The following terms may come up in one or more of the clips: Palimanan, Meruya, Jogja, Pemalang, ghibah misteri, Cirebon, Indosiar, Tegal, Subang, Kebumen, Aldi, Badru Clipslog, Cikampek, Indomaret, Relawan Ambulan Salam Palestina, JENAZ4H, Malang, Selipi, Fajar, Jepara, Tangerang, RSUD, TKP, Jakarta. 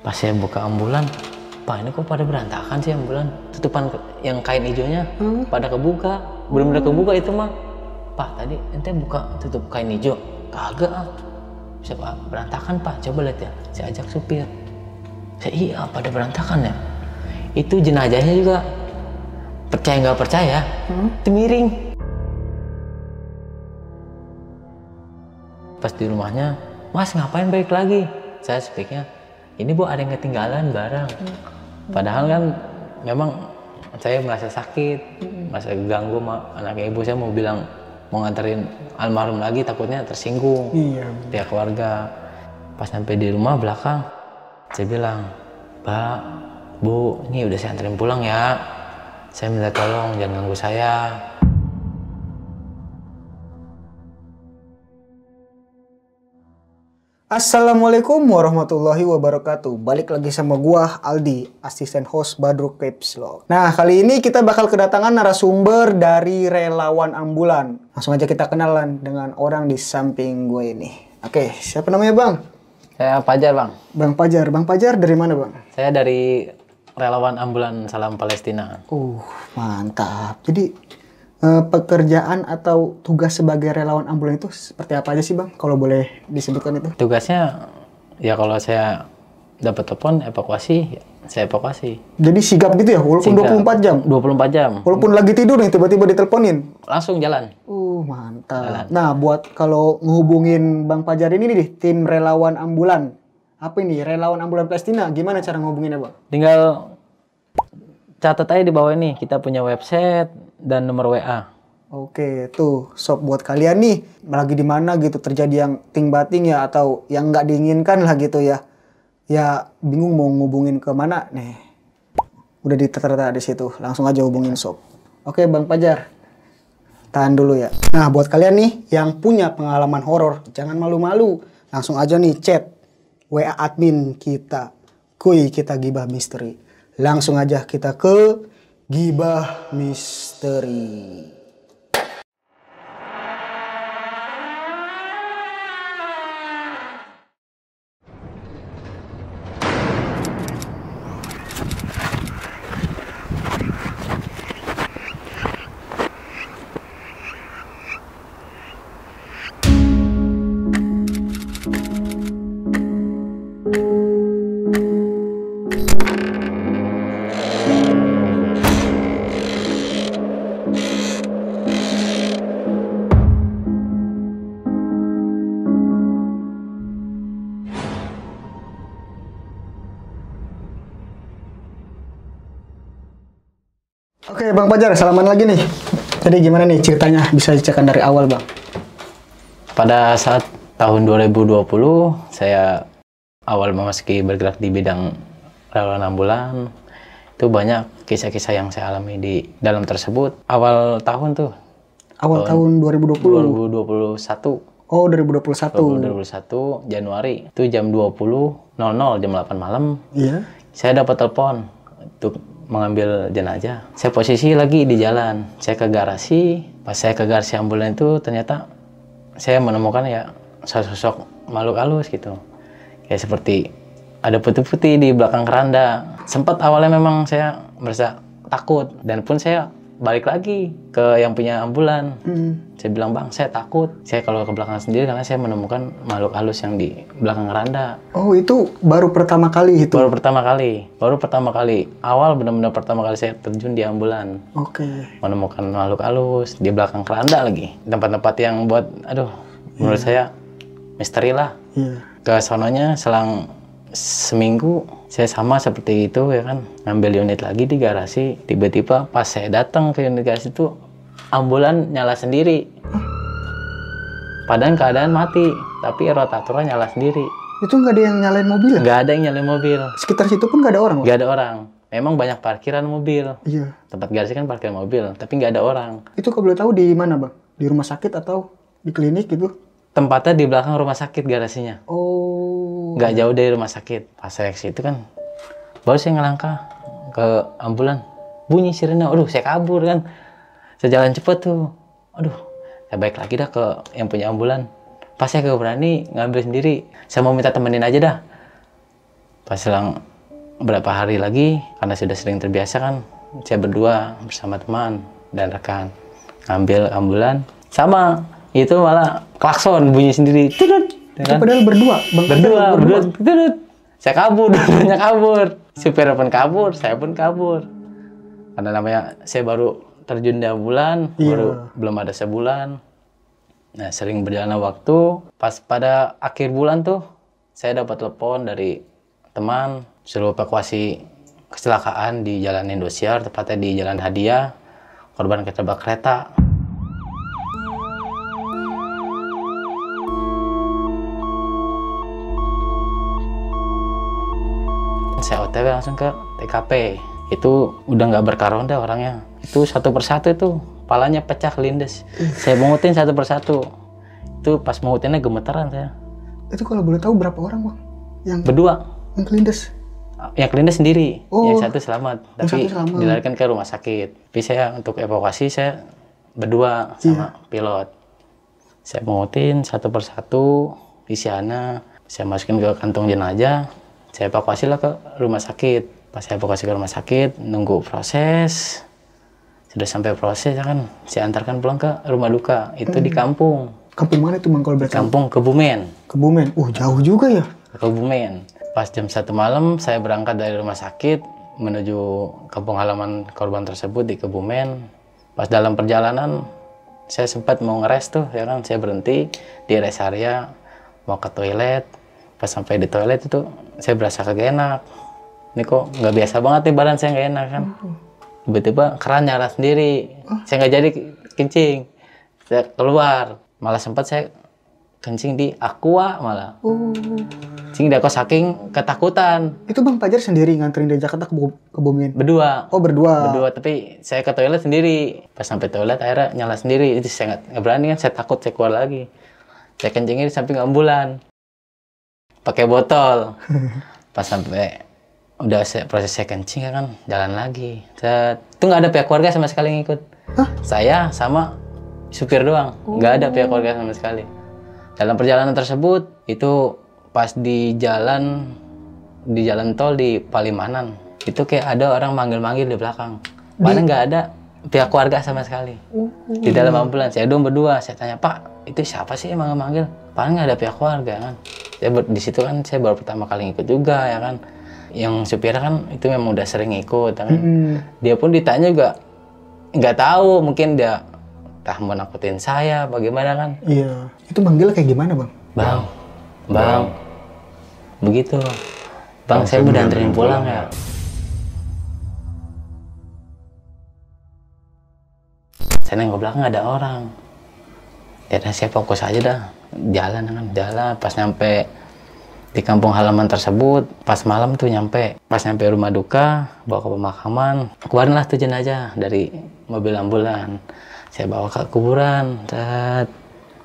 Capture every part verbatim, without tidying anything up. Pas saya buka ambulan, Pak, ini kok pada berantakan sih ambulan? Tutupan yang kain hijaunya hmm? pada kebuka, benar-benar kebuka itu mah. Pak, tadi ente buka tutup kain hijau, kagak ah. Siapa berantakan Pak? Coba lihat ya. Saya ajak supir. Saya iya pada berantakan ya. Itu jenazahnya juga percaya nggak percaya, hmm? itu miring. Pas di rumahnya, Mas ngapain balik lagi? Saya speaknya, ini Bu ada yang ketinggalan barang. Hmm. Padahal kan memang saya merasa sakit, hmm. merasa ganggu sama anaknya ibu. Saya mau bilang mau nganterin almarhum lagi, takutnya tersinggung iya, pihak keluarga. Pas sampai di rumah belakang, saya bilang, Pak, Bu, ini udah saya anterin pulang ya. Saya minta tolong, jangan ganggu saya. Assalamualaikum warahmatullahi wabarakatuh. Balik lagi sama gua Aldi, asisten host Badru Clipslog. Nah, kali ini kita bakal kedatangan narasumber dari Relawan Ambulan. Langsung aja kita kenalan dengan orang di samping gue ini. Oke, siapa namanya Bang? Saya Fajar Bang. Bang Fajar, Bang Fajar dari mana Bang? Saya dari Relawan Ambulan Salam Palestina. Uh, mantap. Jadi Uh, pekerjaan atau tugas sebagai relawan ambulan itu seperti apa aja sih Bang? Kalau boleh disebutkan itu. Tugasnya ya kalau saya dapat telepon evakuasi, saya evakuasi. Jadi sigap gitu ya? Walaupun sigap. dua puluh empat jam? dua puluh empat jam. Walaupun lagi tidur nih tiba-tiba diteleponin? Langsung jalan. Uh, mantap. Jalan. Nah, buat kalau ngehubungin Bang Fajar ini nih, tim relawan ambulan. Apa ini? Relawan ambulan Palestina. Gimana cara ngehubunginnya Bang? Tinggal catat aja di bawah ini, kita punya website dan nomor W A. Oke, tuh sob buat kalian nih, lagi di mana gitu terjadi yang ting bating ya atau yang nggak diinginkan lah gitu ya. Ya bingung mau ngubungin ke mana nih. Udah ditata di situ, langsung aja hubungin sob. Oke, Bang Fajar. Tahan dulu ya. Nah, buat kalian nih yang punya pengalaman horor, jangan malu-malu. Langsung aja nih chat W A admin kita. Kuy, kita gibah misteri. Langsung aja kita ke Gibah Misteri. Oke Bang Fajar, salaman lagi nih. Jadi gimana nih ceritanya, bisa diceritakan dari awal Bang? Pada saat tahun dua ribu dua puluh, saya awal memasuki bergerak di bidang relawan ambulan. Itu banyak kisah-kisah yang saya alami di dalam tersebut. Awal tahun tuh. Awal tahun, tahun dua ribu dua puluh? dua ribu dua puluh satu. Oh, dua ribu dua puluh satu. dua ribu dua puluh satu, Januari. Itu jam dua puluh, jam delapan malam. Iya. Saya dapat telepon untuk mengambil jenazah. Saya posisi lagi di jalan. Saya ke garasi. Pas saya ke garasi ambulan itu ternyata saya menemukan ya sosok-sosok makhluk halus gitu. Kayak seperti ada putih-putih di belakang keranda. Sempat awalnya memang saya merasa takut dan pun saya balik lagi ke yang punya ambulan. Mm. Saya bilang, Bang, saya takut. Saya kalau ke belakang sendiri karena saya menemukan makhluk halus yang di belakang keranda. Oh, itu baru pertama kali itu? Baru pertama kali. Baru pertama kali. Awal benar-benar pertama kali saya terjun di ambulan. Oke. Okay. Menemukan makhluk halus di belakang keranda lagi. Tempat-tempat yang buat, aduh, yeah. menurut saya misteri lah. Yeah. Ke sononya selang seminggu, saya sama seperti itu ya kan, ngambil unit lagi di garasi. Tiba-tiba pas saya datang ke unit garasi itu, ambulan nyala sendiri. Padahal keadaan mati, tapi rotatornya nyala sendiri. Itu nggak ada yang nyalain mobil? Nggak ada yang nyalain mobil. Sekitar situ pun nggak ada orang? Nggak ada orang. Memang banyak parkiran mobil. Iya. Tempat garasi kan parkir mobil, tapi nggak ada orang. Itu kalau boleh tahu di mana Bang? Di rumah sakit atau di klinik gitu? Tempatnya di belakang rumah sakit garasinya. Oh. Nggak jauh dari rumah sakit. Pas saya ke situ kan, baru saya ngelangkah ke ambulan. Bunyi sirene, aduh saya kabur kan. Saya jalan cepet tuh. Aduh, saya balik lagi dah ke yang punya ambulan. Pas saya gak berani ngambil sendiri. Saya mau minta temenin aja dah. Pas selang beberapa hari lagi, karena sudah sering terbiasa kan, saya berdua bersama teman dan rekan ngambil ambulan. Sama, itu malah klakson bunyi sendiri. Tudut, kan? Padahal berdua, bang, berdua, berdua, berdua. Saya kabur, banyak kabur. Supir pun kabur, saya pun kabur. Karena namanya saya baru terjun di ambulan, iya. baru belum ada sebulan. Nah, sering berjalan waktu. Pas pada akhir bulan tuh, saya dapat telepon dari teman suruh evakuasi kecelakaan di Jalan Indosiar, tepatnya di Jalan Hadiah, korban ketabrak kereta. Saya O T W langsung ke T K P. Itu udah nggak berkaronda orangnya. Itu satu persatu itu kepalanya pecah lindes. Saya mengutin satu persatu. Itu pas mengutinnya gemeteran saya. Itu kalau boleh tahu berapa orang, Bang? Yang berdua. Yang kelindes. Yang kelindes sendiri. Oh. Yang satu selamat, tapi satu selamat. dilarikan ke rumah sakit. Tapi saya untuk evakuasi saya berdua sama iya. pilot. Saya mengutin satu persatu isiannya. Saya masukin ke kantong jenazah. Saya evakuasi lah ke rumah sakit. Pas saya evakuasi ke rumah sakit, nunggu proses. Sudah sampai proses, kan saya antarkan pulang ke rumah duka. Itu hmm. di kampung. Kampung mana itu, Bang? Kalau berarti kampung Kebumen. Kebumen. Uh, jauh juga ya. Kebumen. Pas jam satu malam, saya berangkat dari rumah sakit menuju kampung halaman korban tersebut di Kebumen. Pas dalam perjalanan, saya sempat mau ngeres tuh, ya kan? Saya berhenti di rest area, mau ke toilet. Pas sampai di toilet itu, saya berasa kagak enak. Ini kok nggak biasa banget nih, badan saya nggak enak kan. Tiba-tiba keran nyala sendiri, saya nggak jadi kencing, saya keluar. Malah sempat saya kencing di aqua malah. Uh. Kencing di aqua saking ketakutan. Itu Bang Fajar sendiri nganterin dari Jakarta ke Kebumen? Berdua. Oh berdua. Berdua, tapi saya ke toilet sendiri. Pas sampai toilet akhirnya nyala sendiri, itu saya nggak berani kan, saya takut, saya keluar lagi. Saya kencingnya di samping ambulan, pakai botol. Pas sampai udah saya, proses saya kencing kan, jalan lagi. Saya, itu nggak ada pihak keluarga sama sekali ngikut. Hah? Saya sama supir doang, nggak oh. ada pihak keluarga sama sekali. Dalam perjalanan tersebut, itu pas di jalan di jalan tol di Palimanan, itu kayak ada orang manggil-manggil di belakang. Mana nggak ada pihak keluarga sama sekali. Oh. Di dalam ambulan, saya dong berdua, saya tanya, Pak, itu siapa sih yang manggil-manggil? Paling nggak ada pihak keluarga kan. Saya di situ kan, saya baru pertama kali ngikut juga ya kan. Yang supir kan itu memang udah sering ikut kan. Mm. Dia pun ditanya juga nggak tahu, mungkin dia entah mau nakutin saya bagaimana kan. Iya. Itu manggil kayak gimana, Bang? Bang. Bang. Bang. Begitu. Bang, bang saya udah anterin pulang ya. Saya nengok belakang nggak ada orang. Ya udah saya fokus aja dah. Jalan kan, jalan pas nyampe di kampung halaman tersebut, pas malam tuh nyampe, pas nyampe rumah duka, bawa ke pemakaman, keluarin lah tuh jenazah dari mobil ambulan. Saya bawa ke kuburan, saat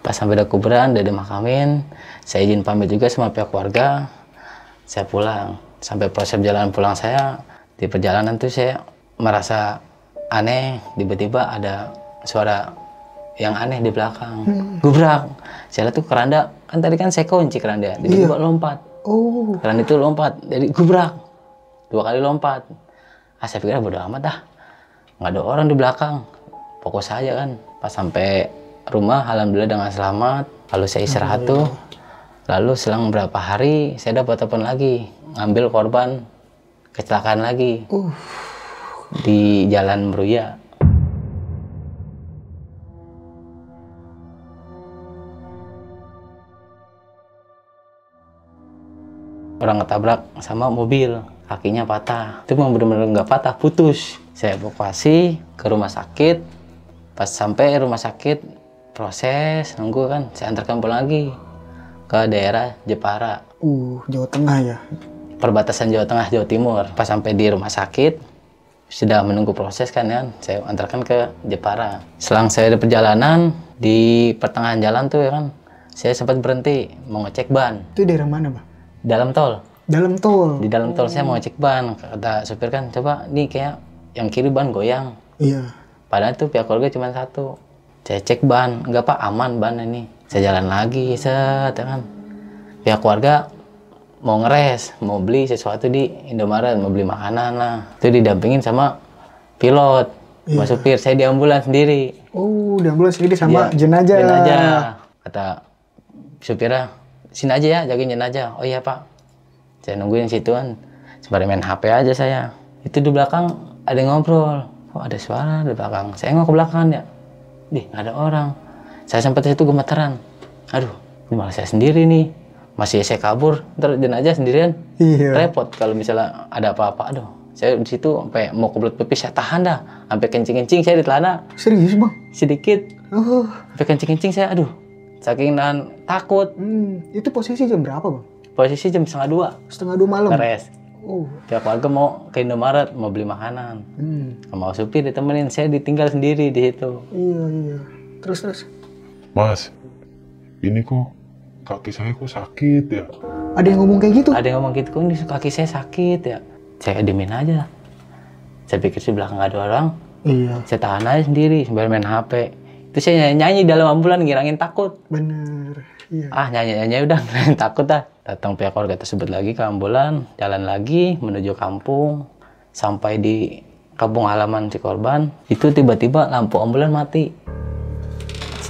pas sampai di kuburan, dari makamin, saya izin pamit juga sama pihak keluarga, saya pulang. Sampai proses perjalanan pulang saya, di perjalanan tuh saya merasa aneh, tiba-tiba ada suara yang aneh di belakang, hmm. gubrak. Saya lihat tuh keranda, kan tadi kan saya kunci keranda, jadi yeah. lompat. Oh. Keranda itu lompat, jadi gubrak. Dua kali lompat. Ah, saya pikir bodo amat dah, nggak ada orang di belakang. Fokus aja kan. Pas sampai rumah, alhamdulillah dengan selamat. Lalu saya istirahat oh. tuh. Lalu selang beberapa hari, saya dapat telepon lagi, ngambil korban kecelakaan lagi uh. di Jalan Meruya. Orang ketabrak sama mobil, kakinya patah. Itu memang benar-benar nggak patah, putus. Saya evakuasi ke rumah sakit. Pas sampai rumah sakit, proses nunggu kan, saya antarkan pulang lagi ke daerah Jepara. Uh, Jawa Tengah ya? Perbatasan Jawa Tengah, Jawa Timur. Pas sampai di rumah sakit, sudah menunggu proses kan ya, saya antarkan ke Jepara. Selang saya di perjalanan, di pertengahan jalan tuh ya kan, saya sempat berhenti mau ngecek ban. Itu daerah mana, Bang? Dalam tol. Dalam tol. Di dalam tol saya mau ngecek ban. Kata supir kan, coba nih kayak yang kiri ban goyang. Iya. Padahal tuh pihak keluarga cuma satu. Saya cek ban, enggak Pak, aman ban ini. Saya jalan lagi, set, kan. Pihak keluarga mau ngeres, mau beli sesuatu di Indomaret, mau beli makanan lah. Itu didampingin sama pilot, yeah. Mas supir, saya di ambulan sendiri. Oh, di ambulan sendiri sama ya, jenazah. Jenazah. Kata supirnya, sini aja ya, jagain jenazah. Oh iya pak, saya nungguin situan. Sembari main H P aja saya. Itu di belakang ada yang ngobrol. Oh ada suara di belakang. Saya nggak ke belakang ya. Dih, nggak ada orang. Saya sempat itu gemeteran. Aduh, ini malah saya sendiri nih. Masih saya kabur, ntar jenazah sendirian. Iya. Repot kalau misalnya ada apa-apa. Aduh, saya di situ sampai mau kebelet pipis, saya tahan dah. Sampai kencing-kencing saya di celana. Serius, Bang? Sedikit. Uh. Sampai kencing-kencing saya, aduh. Saking nahan takut. Hmm. Itu posisi jam berapa, Bang? Posisi jam setengah dua. Setengah dua malam? Keres. Uh. Tiap warga mau ke Indomaret, mau beli makanan. Hmm. Mau supir ditemenin, saya ditinggal sendiri di situ. Iya, iya. Terus-terus. Mas, ini kok kaki saya kok sakit ya? Ada yang ngomong kayak gitu? Ada yang ngomong gitu, kok ini kaki saya sakit ya? Saya diemin aja. Saya pikir di belakang ada orang. Iya. Saya tahan aja sendiri, sambil main H P. Itu saya nyanyi dalam ambulan, ngirangin takut. Bener, iya. Ah nyanyi-nyanyi udah, ngirangin takut dah. Datang pihak keluarga tersebut lagi ke ambulan, jalan lagi menuju kampung. Sampai di kampung halaman si korban, itu tiba-tiba lampu ambulan mati.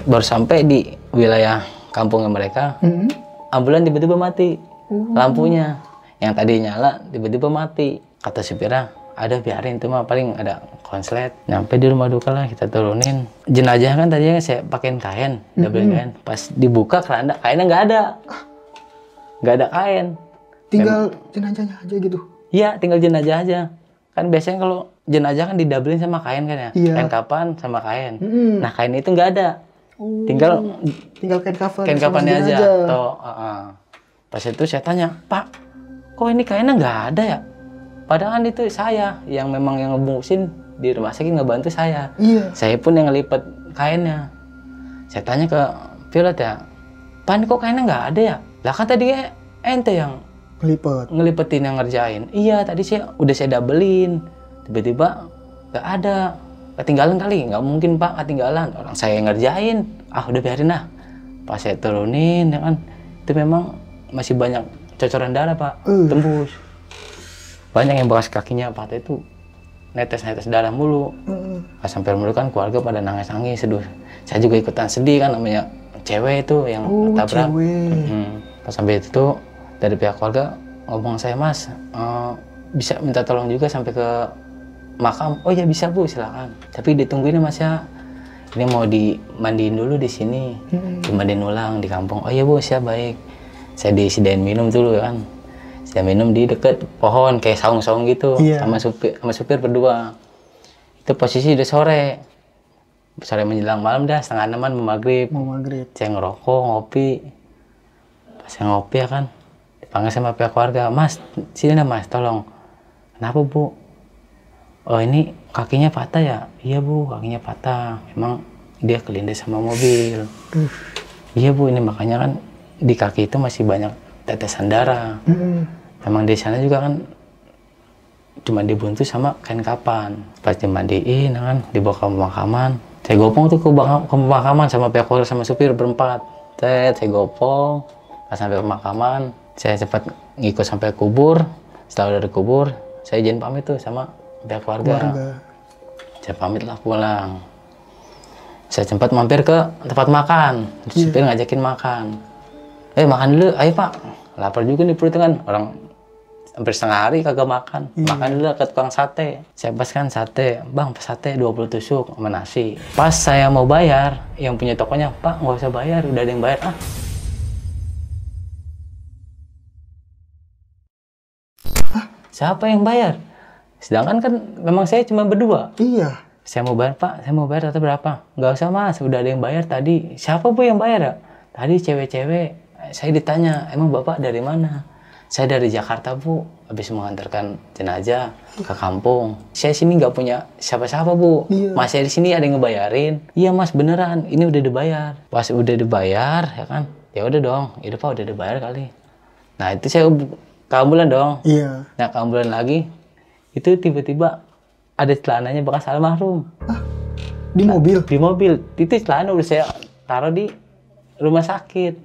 Baru sampai di wilayah kampungnya mereka, mm-hmm. ambulan tiba-tiba mati, mm-hmm. lampunya yang tadi nyala tiba-tiba mati. Kata supirnya, ada biarin tuh mah paling ada konslet. Nyampe di rumah duka lah, kita turunin jenazah kan tadinya saya pakein kain, double mm-hmm. kain. Pas dibuka keranda kainnya nggak ada, nggak ada kain. Tinggal Mem jenazahnya aja gitu? Iya, tinggal jenazah aja. Kan biasanya kalau jenazah kan didoublein sama kain kan ya, yeah. kain kapan sama kain. Mm-hmm. Nah kain itu nggak ada. Oh, tinggal tinggal kain kafan, kain kafannya aja. aja. Toh, uh, uh. Pas itu saya tanya, Pak, kok ini kainnya nggak ada ya? Padahal itu saya yang memang yang ngebungkusin di rumah sakit, ngebantu saya. Iya. Saya pun yang ngelipet kainnya. Saya tanya ke pilot ya, Pan kok kainnya nggak ada ya? Lah kan tadi ente yang ngelipet, ngelipetin yang ngerjain. Iya tadi saya udah saya doublein, tiba-tiba nggak ada. Ketinggalan kali, nggak mungkin Pak ketinggalan, orang saya yang ngerjain. Ah udah biarin lah. Pas saya turunin ya kan, itu memang masih banyak cocoran darah Pak, uh. tembus. Banyak yang bekas kakinya Pak itu netes-netes darah mulu. Uh. Pas sampai mulu kan keluarga pada nangis-nangis sedih. Saya juga ikutan sedih kan, namanya cewek itu yang oh, tabrak. Hmm. Pas sampai itu tuh, dari pihak keluarga ngomong saya, Mas, uh, bisa minta tolong juga sampai ke makam. Oh ya bisa Bu, silakan. Tapi ditungguin Mas ya. Ini mau dimandiin dulu di sini. Hmm. Dimandiin ulang di kampung. Oh ya Bu, siap baik. Saya disediain minum dulu kan. Saya minum di deket pohon kayak saung-saung gitu, yeah. sama supir sama supir berdua. Itu posisi udah sore. Sore menjelang malam dah, setengah enaman mau maghrib. Mau maghrib. Saya ngerokok, ngopi. Pas saya ngopi ya kan, dipanggil sama pihak keluarga. Mas, sini dah Mas, tolong. Kenapa Bu? Oh ini kakinya patah ya? Iya Bu, kakinya patah. Memang dia kelindes sama mobil. Uh. Iya Bu, ini makanya kan di kaki itu masih banyak tetesan darah. Mm. Memang di sana juga kan cuma dibuntu sama kain kapan. Pas dimandiin kan, dibawa ke pemakaman. Saya gopong tuh ke, ke pemakaman sama pihak keluarga sama supir berempat. Saya, saya gopong, pas sampai pemakaman, saya cepat ngikut sampai kubur. Setelah dari kubur, saya izin pamit tuh sama pihak keluarga. keluarga. Saya pamit lah pulang. Saya sempat mampir ke tempat makan. Yeah. Supir ngajakin makan. Eh makan dulu, ayo Pak. Lapar juga nih perut kan. Orang hampir setengah hari kagak makan. Yeah. Makan dulu ke tukang sate. Saya pas kan sate, Bang, sate dua puluh tusuk sama nasi. Pas saya mau bayar, yang punya tokonya, Pak, nggak usah bayar, udah ada yang bayar ah. Hah? Siapa yang bayar? Sedangkan kan memang saya cuma berdua. Iya. Saya mau bayar Pak, saya mau bayar atau berapa? Nggak usah Mas, udah ada yang bayar tadi. Siapa Bu yang bayar ya? Tadi cewek-cewek. Saya ditanya, emang Bapak dari mana? Saya dari Jakarta Bu, habis mengantarkan jenazah ke kampung. Saya sini nggak punya siapa-siapa Bu. Iya. Mas saya di sini ada yang ngebayarin. Iya Mas beneran, ini udah dibayar. Pas udah dibayar ya kan? Ya udah dong, itu Pak udah dibayar kali. Nah itu saya ke ambulan dong. Iya. Nah ke ambulan lagi. Itu tiba-tiba ada celananya bekas almarhum. Hah? Di nah, mobil? Di mobil. Itu celana udah saya taruh di rumah sakit.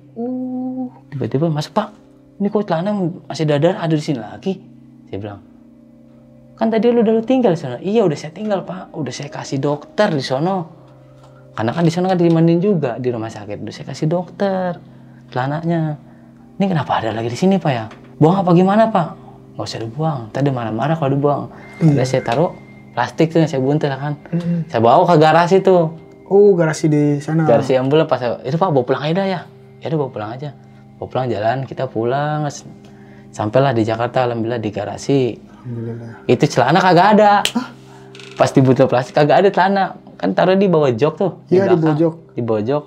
Tiba-tiba uh. masuk Pak, ini kok celana masih dadar ada di sini lagi? Saya bilang, kan tadi lu udah lu tinggal di sana. Iya udah saya tinggal pak, udah saya kasih dokter di sono. Karena kan di sana kan dimandiin juga di rumah sakit. Udah saya kasih dokter celananya. Ini kenapa ada lagi di sini pak ya? Buang apa gimana pak? Gak usah dibuang. Tadi marah-marah kalau dibuang. Udah saya taruh plastik tuh yang saya buntel kan. Mm. Saya bawa ke garasi tuh. Oh garasi di sana. Garasi ambulan pas saya, itu pak bawa pulang aja ya. Ya udah bawa pulang aja. Bawa pulang jalan kita pulang. Sampailah di Jakarta alhamdulillah di garasi. Alhamdulillah. Itu celana kagak ada. Hah? Pas di buntel plastik kagak ada celana. Kan taruh di bawah jok tuh. Iya di, di bawah jok. Di bawah jok.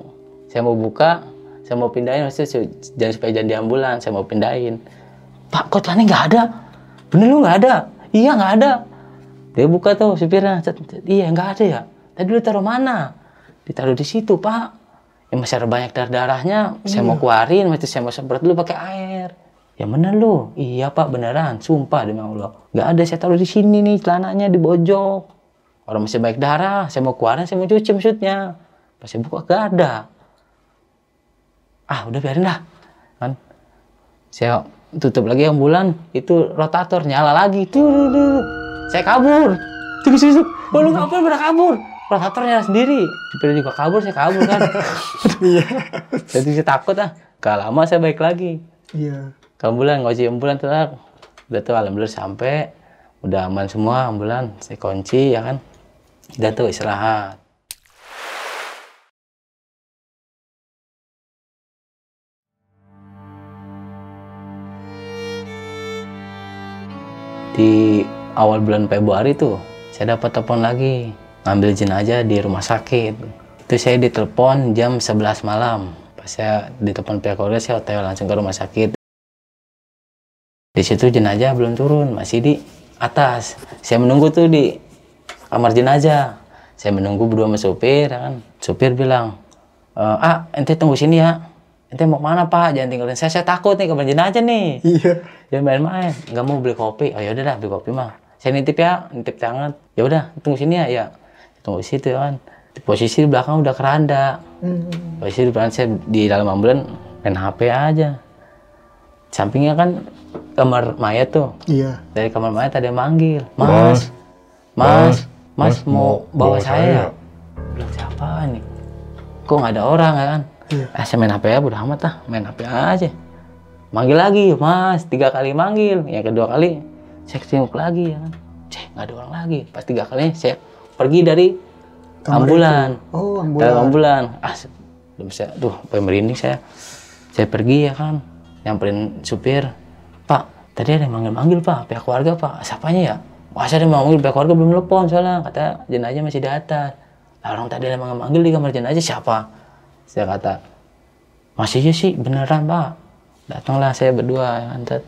Saya mau buka, saya mau pindahin, maksudnya jangan supaya jangan di ambulan, saya mau pindahin. Pak, kok celananya nggak ada? Bener lu nggak ada? Iya nggak ada. Dia buka tuh supirnya, iya nggak ada ya. Tadi lu taruh mana? Ditaruh di situ pak. Ya masih ada banyak darah darahnya. Iya. Saya mau keluarin, maksudnya saya mau semprot dulu pakai air. Ya bener lu? Iya pak beneran, sumpah demi Allah. Nggak ada, saya taruh di sini nih celananya di bawah jok. Orang masih baik darah, saya mau keluarin, saya mau cuci maksudnya. Pas saya buka, gak ada. Ah, udah biarin dah. Kan? Saya tutup lagi ambulan, itu rotator nyala lagi. Tuh, saya kabur. Tuh, tuh, tuh. Oh, lu ngapain pada kabur? Rotator nyala sendiri. Supirnya juga kabur, saya kabur kan. Iya. Jadi saya takut ah. Gak lama saya balik lagi. Iya. Ke ambulan, ngoci ambulan ternyata. Udah tuh, alhamdulillah sampai. Udah aman semua ambulan, saya kunci ya kan. Udah tuh istirahat. Di awal bulan Februari tuh, saya dapat telepon lagi. Ngambil jenazah di rumah sakit. Itu saya ditelepon jam sebelas malam. Pas saya ditelepon pihak keluarga, saya otw langsung ke rumah sakit. Di situ jenazah belum turun, masih di atas. Saya menunggu tuh di kamar jenazah. Saya menunggu berdua sama supir, ya kan. Supir bilang, e, ah, ente tunggu sini ya. Ente mau kemana pak? Jangan tinggalin saya, saya takut nih kamar jenazah nih. Iya. Jangan main-main, nggak mau beli kopi. Oh yaudah dah, beli kopi mah. Saya nitip ya, nitip tangan. Yaudah, tunggu sini ya. Ya, tunggu situ ya kan. Di posisi di belakang udah keranda. Mm-hmm. Posisi di belakang saya di dalam ambulan main H P aja. Sampingnya kan kamar mayat tuh. Iya. Dari kamar mayat ada yang manggil. Mas, mas, mas, mas mau bawa, bawa saya. Bilang siapa nih? Kok nggak ada orang ya kan? Iya. Eh, saya main H P ya, bodo amat lah, main H P aja. Manggil lagi, mas, tiga kali manggil. Yang kedua kali, saya ketengok lagi ya kan. Cek, nggak ada orang lagi. Pas tiga kali, saya pergi dari ambulan. Oh, ambulan. Dari ambulan. Ah, belum saya, tuh, pemerinding saya. Saya pergi ya kan, nyamperin supir. Pak, tadi ada yang manggil-manggil pak, pihak keluarga pak. Siapanya ya? Wah, saya ada yang manggil pihak keluarga belum telepon soalnya. Kata jenazah masih di atas. Lah, orang tadi ada yang manggil di kamar jenazah siapa? Saya kata, masih aja sih, beneran pak. Datanglah saya berdua, antet.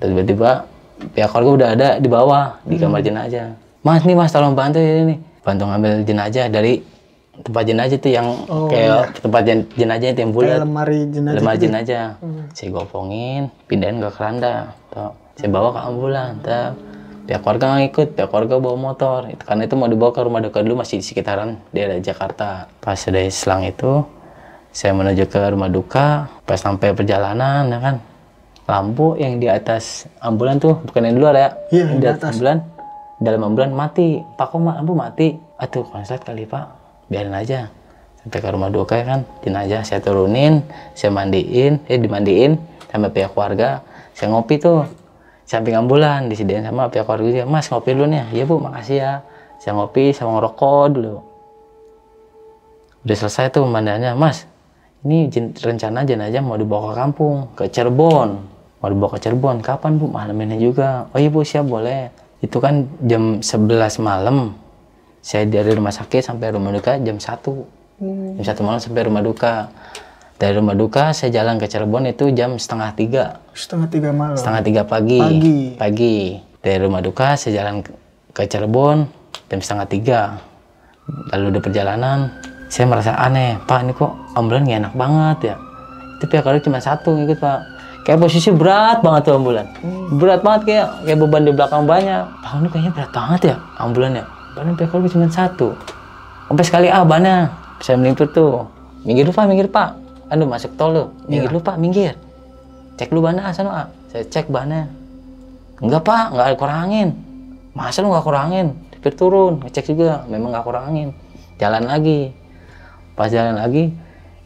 Tiba-tiba pihak keluarga udah ada di bawah, di kamar jenazah. Mas nih mas, tolong bantu ya ini. Bantu ngambil jenazah dari tempat jenazah itu yang oh, kayak iya. Tempat jenazah itu yang bulat. Lemari jenazah. Lemari jenazah. Hmm. Saya gopongin, pindahin ke keranda. Tuh. Saya bawa ke ambulan. Tuh. Pihak keluarga nggak ikut, pihak keluarga bawa motor. Itu, karena itu mau dibawa ke rumah duka dulu masih di sekitaran daerah Jakarta. Pas dari selang itu, saya menuju ke rumah duka. Pas sampai perjalanan, ya kan, lampu yang di atas ambulan tuh, bukan yang di luar ya, yeah, yang di atas ambulan, dalam ambulan mati. Pak kok lampu mati? Aduh, konslet kali pak, biarin aja. Sampai ke rumah duka ya kan, jenazah saya turunin, saya mandiin, eh dimandiin sama pihak keluarga. Saya ngopi tuh. Samping ambulan disediain sama pihak keluarga. Mas ngopi dulu nih. Iya bu, makasih ya. Saya ngopi sama ngerokok dulu. Udah selesai tuh pemandangannya. Mas, ini jen rencana jenazah mau dibawa ke kampung, ke Cirebon. Mau dibawa ke Cirebon. Kapan bu? Malam ini juga. Oh iya bu, siap boleh. Itu kan jam sebelas malam. Saya dari rumah sakit sampai rumah duka jam satu. Hmm. Jam satu malam sampai rumah duka. Dari rumah duka saya jalan ke Cirebon itu jam setengah tiga. Setengah tiga malam. Setengah tiga pagi. Pagi. Pagi. Dari rumah duka saya jalan ke Cirebon jam setengah tiga. Lalu di perjalanan saya merasa aneh. Pak ini kok ambulan nggak enak banget ya. Itu pihak keluarga cuma satu ngikut pak. Kayak posisi berat banget tuh ambulan. Hmm. Berat banget kayak kayak beban di belakang banyak. Pak ini kayaknya berat banget ya ambulannya. Bahan pihak keluarga cuma satu. Sampai sekali ah bannya. Saya melimpir tuh. Minggir lupa, minggir pak. Aduh masuk tol lu, minggir ya. Lupa, minggir. cek lu bahannya sana, A. Saya cek bahannya. Enggak pak, enggak ada kurangin. Masa lu enggak kurangin? Dipir turun, ngecek juga, memang enggak kurangin. Jalan lagi. Pas jalan lagi,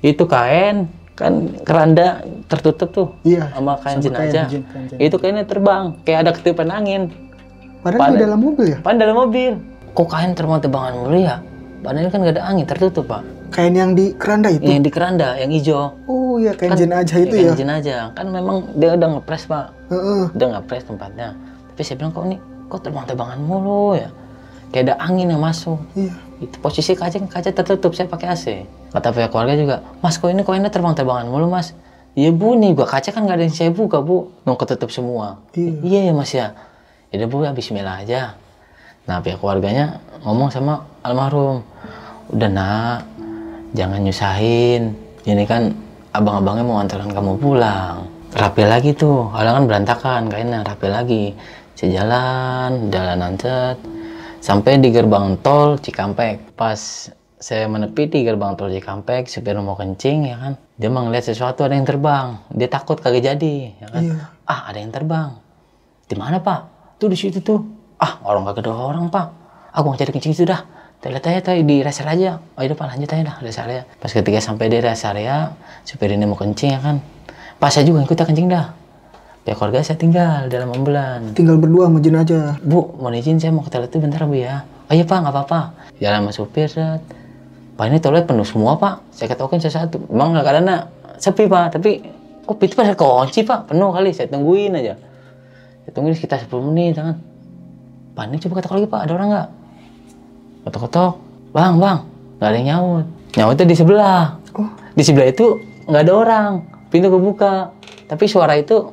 itu kain, kan keranda tertutup tuh. Iya, sama kain jenazah. Kain, kain, kain. Itu kainnya terbang, kayak ada ketiupan angin. Padahal di dalam mobil ya? Padahal dalam mobil. Kok kain terbang tebangan mulu ya? Padahal kan gak ada angin, tertutup pak. Kain yang di keranda itu? Yang di keranda, yang hijau. Oh iya, kain kan, jenazah itu ya? Kain jenazah. Kan memang dia udah ngepres pak. Uh-uh. Udah ngepres tempatnya. Tapi saya bilang, kok nih, kok terbang-terbangan mulu ya? Kayak ada angin yang masuk. Iya. Itu posisi kaca, kaca tertutup, saya pakai A C. Kata pihak keluarga juga, mas kok ini koinnya terbang-terbangan mulu mas? Iya bu, nih gua kaca kan gak ada yang saya buka bu. Nggak ketutup semua. Iya, iya ya mas ya. Yaudah bu, habis bismillah aja. Nah pihak keluarganya ngomong sama almarhum, udah nak, jangan nyusahin. Ini kan abang-abangnya mau antarin kamu pulang. Rapi lagi tuh, halangan berantakan, kayaknya rapi lagi. Sejalan, jalan nancet, sampai di gerbang tol Cikampek. Pas saya menepi di gerbang tol Cikampek, supir mau kencing ya kan. Dia ngeliat sesuatu ada yang terbang, dia takut kagak jadi ya kan. Iya. Ah ada yang terbang, di mana pak? Tuh di situ tuh. Ah, orang kagak ada orang, Pak. Aku mau cari kencing sudah. Lihat aja tadi di rest area. Oh, iya, Pak, lanjut aja dah rest area. Pas ketika sampai di rest area, supir ini mau kencing ya kan. Pas saya juga ikut kencing dah. Pihak keluarga saya tinggal dalam ambulan. Tinggal berdua sama jenazah. Bu, mau izin saya mau ke toilet itu bentar, Bu ya. Oh iya, Pak, nggak apa-apa. Jalan sama supir. Pak, ini toilet penuh semua, Pak. Saya ketokin saya satu. Emang nggak karena sepi, Pak, tapi kok pintu pada kunci, Pak? Penuh kali, saya tungguin aja. Saya tungguin sekitar sepuluh menit kan. Pak, ini coba ketok lagi pak, ada orang nggak? Ketok-ketok, bang, bang, nggak ada yang nyaut. Nyautnya di sebelah. Oh. Di sebelah itu nggak ada orang, pintu kebuka. Tapi suara itu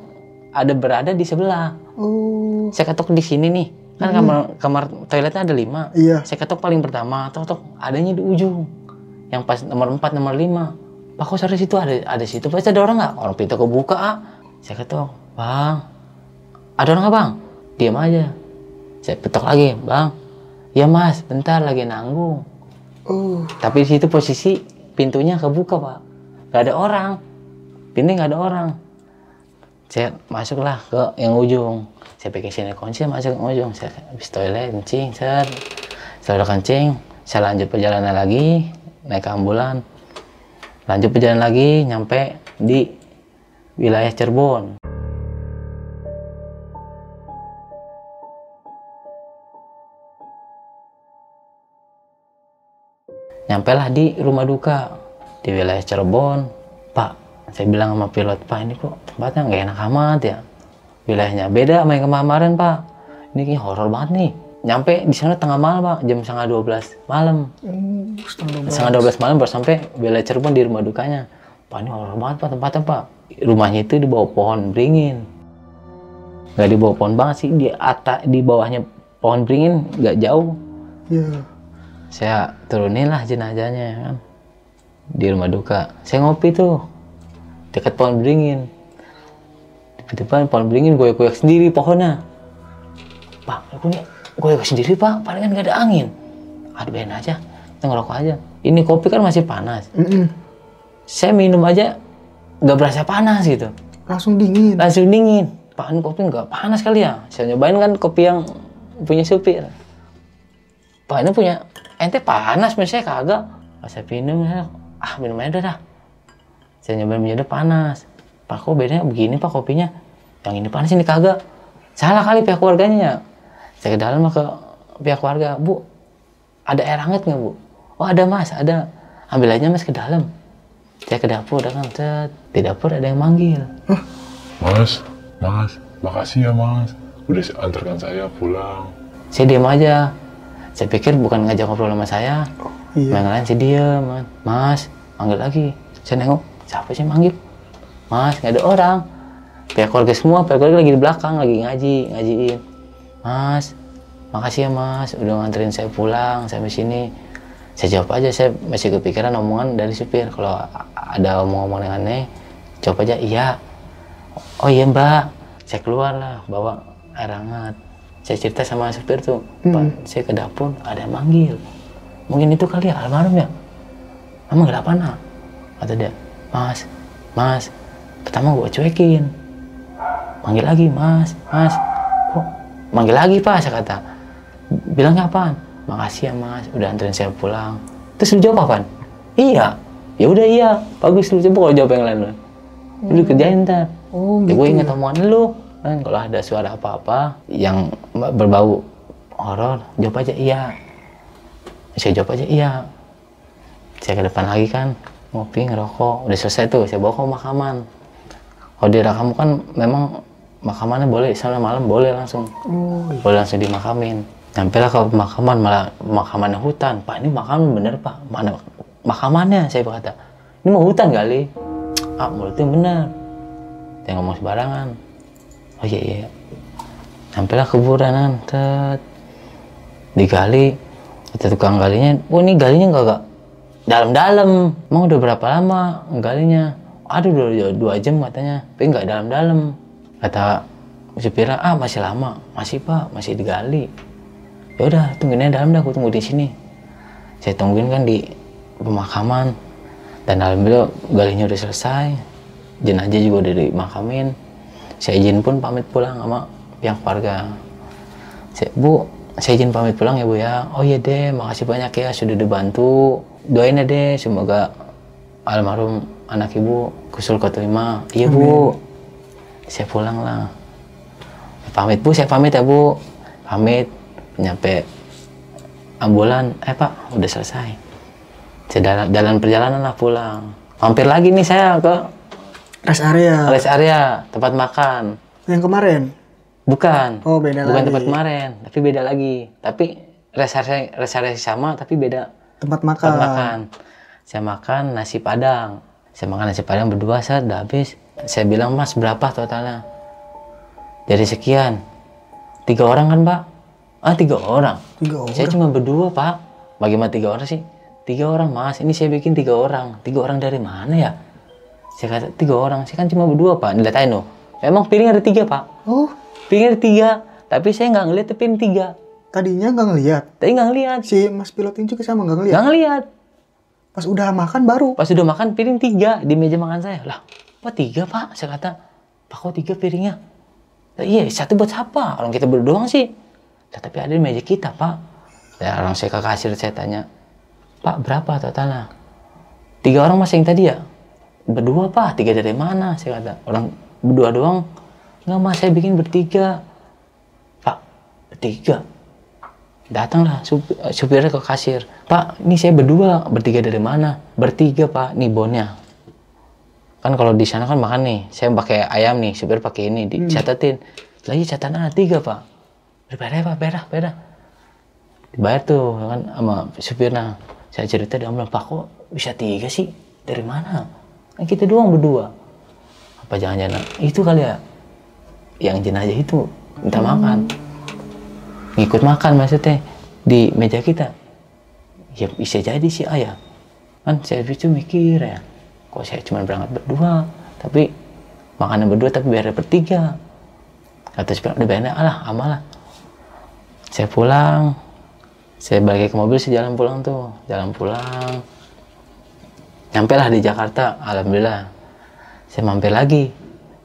ada berada di sebelah. Oh. Saya ketok di sini nih, kan hmm. kamar kamar toiletnya ada lima. Iya. Saya ketok paling pertama, ketok adanya di ujung, yang pas nomor empat, nomor lima. Pak, kok suara situ ada ada situ? Pas ada orang nggak? Orang pintu kebuka, ah. Saya ketok, bang, ada orang nggak bang? Diam aja. Saya petok lagi, bang. Ya mas, bentar lagi nanggung. Uh. Tapi di situ posisi pintunya kebuka pak, nggak ada orang. Pintu nggak ada orang. Saya masuklah ke yang ujung. Saya pakai sini kunci, masuk ke ujung. Saya habis toilet, kencing, saya setelah kencing, saya lanjut perjalanan lagi, naik ambulan, lanjut perjalanan lagi, nyampe di wilayah Cirebon. Nyampailah di rumah duka di wilayah Cirebon. Pak, saya bilang sama pilot, Pak ini kok tempatnya nggak enak amat ya, wilayahnya beda sama yang kemarin Pak, ini kayak horor banget nih. Nyampe di sana tengah malam Pak, jam setengah dua belas malam, setengah dua belas malam baru sampai wilayah Cirebon di rumah dukanya. Pak ini horor banget Pak tempatnya Pak, rumahnya itu di bawah pohon beringin, nggak di bawah pohon banget sih, di atas di bawahnya pohon beringin nggak jauh. Yeah. Saya turunilah jenazahnya kan di rumah duka. Saya ngopi tuh dekat pohon beringin. Tiba-tiba pohon beringin goyek-goyek sendiri pohonnya. Pak, aku nih goyek sendiri pak. Palingan gak ada angin. Aduh biarin aja, kita ngerokok aja. Ini kopi kan masih panas. Mm-mm. Saya minum aja nggak berasa panas gitu. Langsung dingin. Langsung dingin. Pak, ini kopi nggak panas kali ya? Saya nyobain kan kopi yang punya supir. Pak, ini punya. Ente panas, misalnya kagak. Pas saya minum, saya, ah minum aja dah. Saya nyobain minumnya panas. Pak, kok bedanya begini pak kopinya? Yang ini panas, ini kagak. Salah kali pihak keluarganya. Saya ke dalam ke pihak keluarga. Bu, ada air hangat nggak bu? Oh ada mas, ada. Ambil aja mas ke dalam. Saya ke dapur, kan. Di dapur ada yang manggil. Huh? Mas, mas, makasih ya mas. Udah antarkan saya pulang. Saya diam aja. Saya pikir bukan ngajak ngobrol sama saya. Oh, iya. Yang lain sih dia, mas, manggil lagi. Saya nengok, siapa sih manggil? Mas, nggak ada orang. Pihak keluarga semua, pihak keluarga lagi di belakang, lagi ngaji, ngajiin. Mas, makasih ya mas, udah nganterin saya pulang sampai sini. Saya jawab aja, saya masih kepikiran omongan dari supir. Kalau ada omong-omong yang aneh, jawab aja, iya. Oh iya mbak, saya keluar lah, bawa air hangat. Saya cerita sama supir tuh, Pak, hmm. saya ke dapur ada yang manggil. Mungkin itu kali ya, almarhum ya? Mama kenapa nak? Kata dia, mas, mas, pertama gue cuekin. manggil lagi, mas, mas, kok manggil lagi pak, saya kata. Bilangnya apaan? Makasih ya mas, udah anterin saya pulang. Terus lu jawab apaan? Iya, ya udah iya, bagus lu coba kalau jawab yang lain lu. Lu kerjain ntar. Oh, gitu. Ya, gue inget omongan lu, kan kalau ada suara apa-apa yang berbau horor, jawab aja iya. Saya jawab aja iya. Saya ke depan lagi kan, ngopi, ngerokok, udah selesai tuh, saya bawa ke makaman. Kalau di rakam kan memang makamannya boleh, misalnya malam boleh langsung, oh, iya. boleh langsung dimakamin. Nyampe lah ke pemakaman, malah pemakamannya hutan. Pak, ini makaman bener pak, mana makamannya? Saya berkata, ini mau hutan kali? Ah, mulutnya bener. Dia ngomong sembarangan. Oh iya iya. Nyampe lah kuburan, tet, digali, kata tukang galinya, oh ini galinya nggak dalam-dalam, emang udah berapa lama galinya? Aduh, dua, dua, dua jam katanya, tapi nggak dalam-dalam. Kata supirnya, ah masih lama, masih pak, masih digali. Ya udah, tungguin aja dalam dah, aku tunggu di sini. Saya tungguin kan di pemakaman, dan alhamdulillah galinya udah selesai, jenazah juga udah dimakamin. Saya izin pun pamit pulang sama pihak keluarga. Saya, bu, saya izin pamit pulang ya bu ya. Oh iya deh, makasih banyak ya sudah dibantu. Doain ya deh, semoga almarhum anak ibu kusul khotimah. Iya bu, saya pulang lah. Pamit bu, saya pamit ya bu. Pamit, nyampe ambulan, eh pak udah selesai. Saya dalam, dalam perjalanan lah pulang. Mampir lagi nih saya ke rest area. Rest area, tempat makan. Yang kemarin? Bukan. Oh beda Bukan lagi. Bukan tempat kemarin, tapi beda lagi. Tapi rest area, rest area sama, tapi beda. Tempat makan. Tempat makan. Saya makan nasi padang. Saya makan nasi padang berdua, saya udah habis. Saya bilang, mas berapa totalnya? Dari sekian. Tiga orang kan, pak? Ah, tiga orang. Tiga orang? Saya cuma berdua, pak. Bagaimana tiga orang sih? Tiga orang, mas. Ini saya bikin tiga orang. Tiga orang dari mana ya? Saya kata, tiga orang. Saya kan cuma berdua, pak. Lihatain loh. Emang piring ada tiga, pak. Oh? Piring ada tiga. Tapi saya nggak ngeliat piring tiga. Tadinya nggak ngeliat. Tadi nggak ngeliat. Si mas pilot ini juga sama nggak ngeliat. Nggak ngeliat. Pas udah makan baru. Pas udah makan piring tiga di meja makan saya. Lah, apa tiga pak? Saya kata, pak kok tiga piringnya? Lah, iya, satu buat siapa? Orang kita berdoang sih. Lah, tapi ada di meja kita pak. Ya orang saya ke kasir saya tanya, pak berapa totalnya? Tiga orang mas yang tadi ya? Berdua pak. Tiga dari mana? Saya kata, orang berdua doang. Nggak mas, saya bikin bertiga. Pak, bertiga. Datanglah supir, supirnya ke kasir. Pak, ini saya berdua, bertiga dari mana? Bertiga, pak. Nih bonnya. Kan kalau di sana kan makan nih. Saya pakai ayam nih, supir pakai ini. Dicatatin. Hmm. Lagi catatannya tiga, pak. Berapa, pak? Berapa, berapa? Dibayar tuh kan sama supirnya. Saya cerita, dia bilang, pak kok bisa tiga sih? Dari mana? Kan kita doang berdua. Apa jangan-jangan? Itu kali ya. Yang jenazah itu. Minta hmm. makan. Ngikut makan maksudnya di meja kita. Ya bisa jadi sih ayah. Kan saya itu mikir ya, kok saya cuma berangkat berdua, tapi makanan berdua tapi bayarnya bertiga. Kata supir, udah bayarnya alah, amalah. Saya pulang, saya balik ke mobil, saya jalan pulang tuh, jalan pulang. Nyampe lah di Jakarta, alhamdulillah. Saya mampir lagi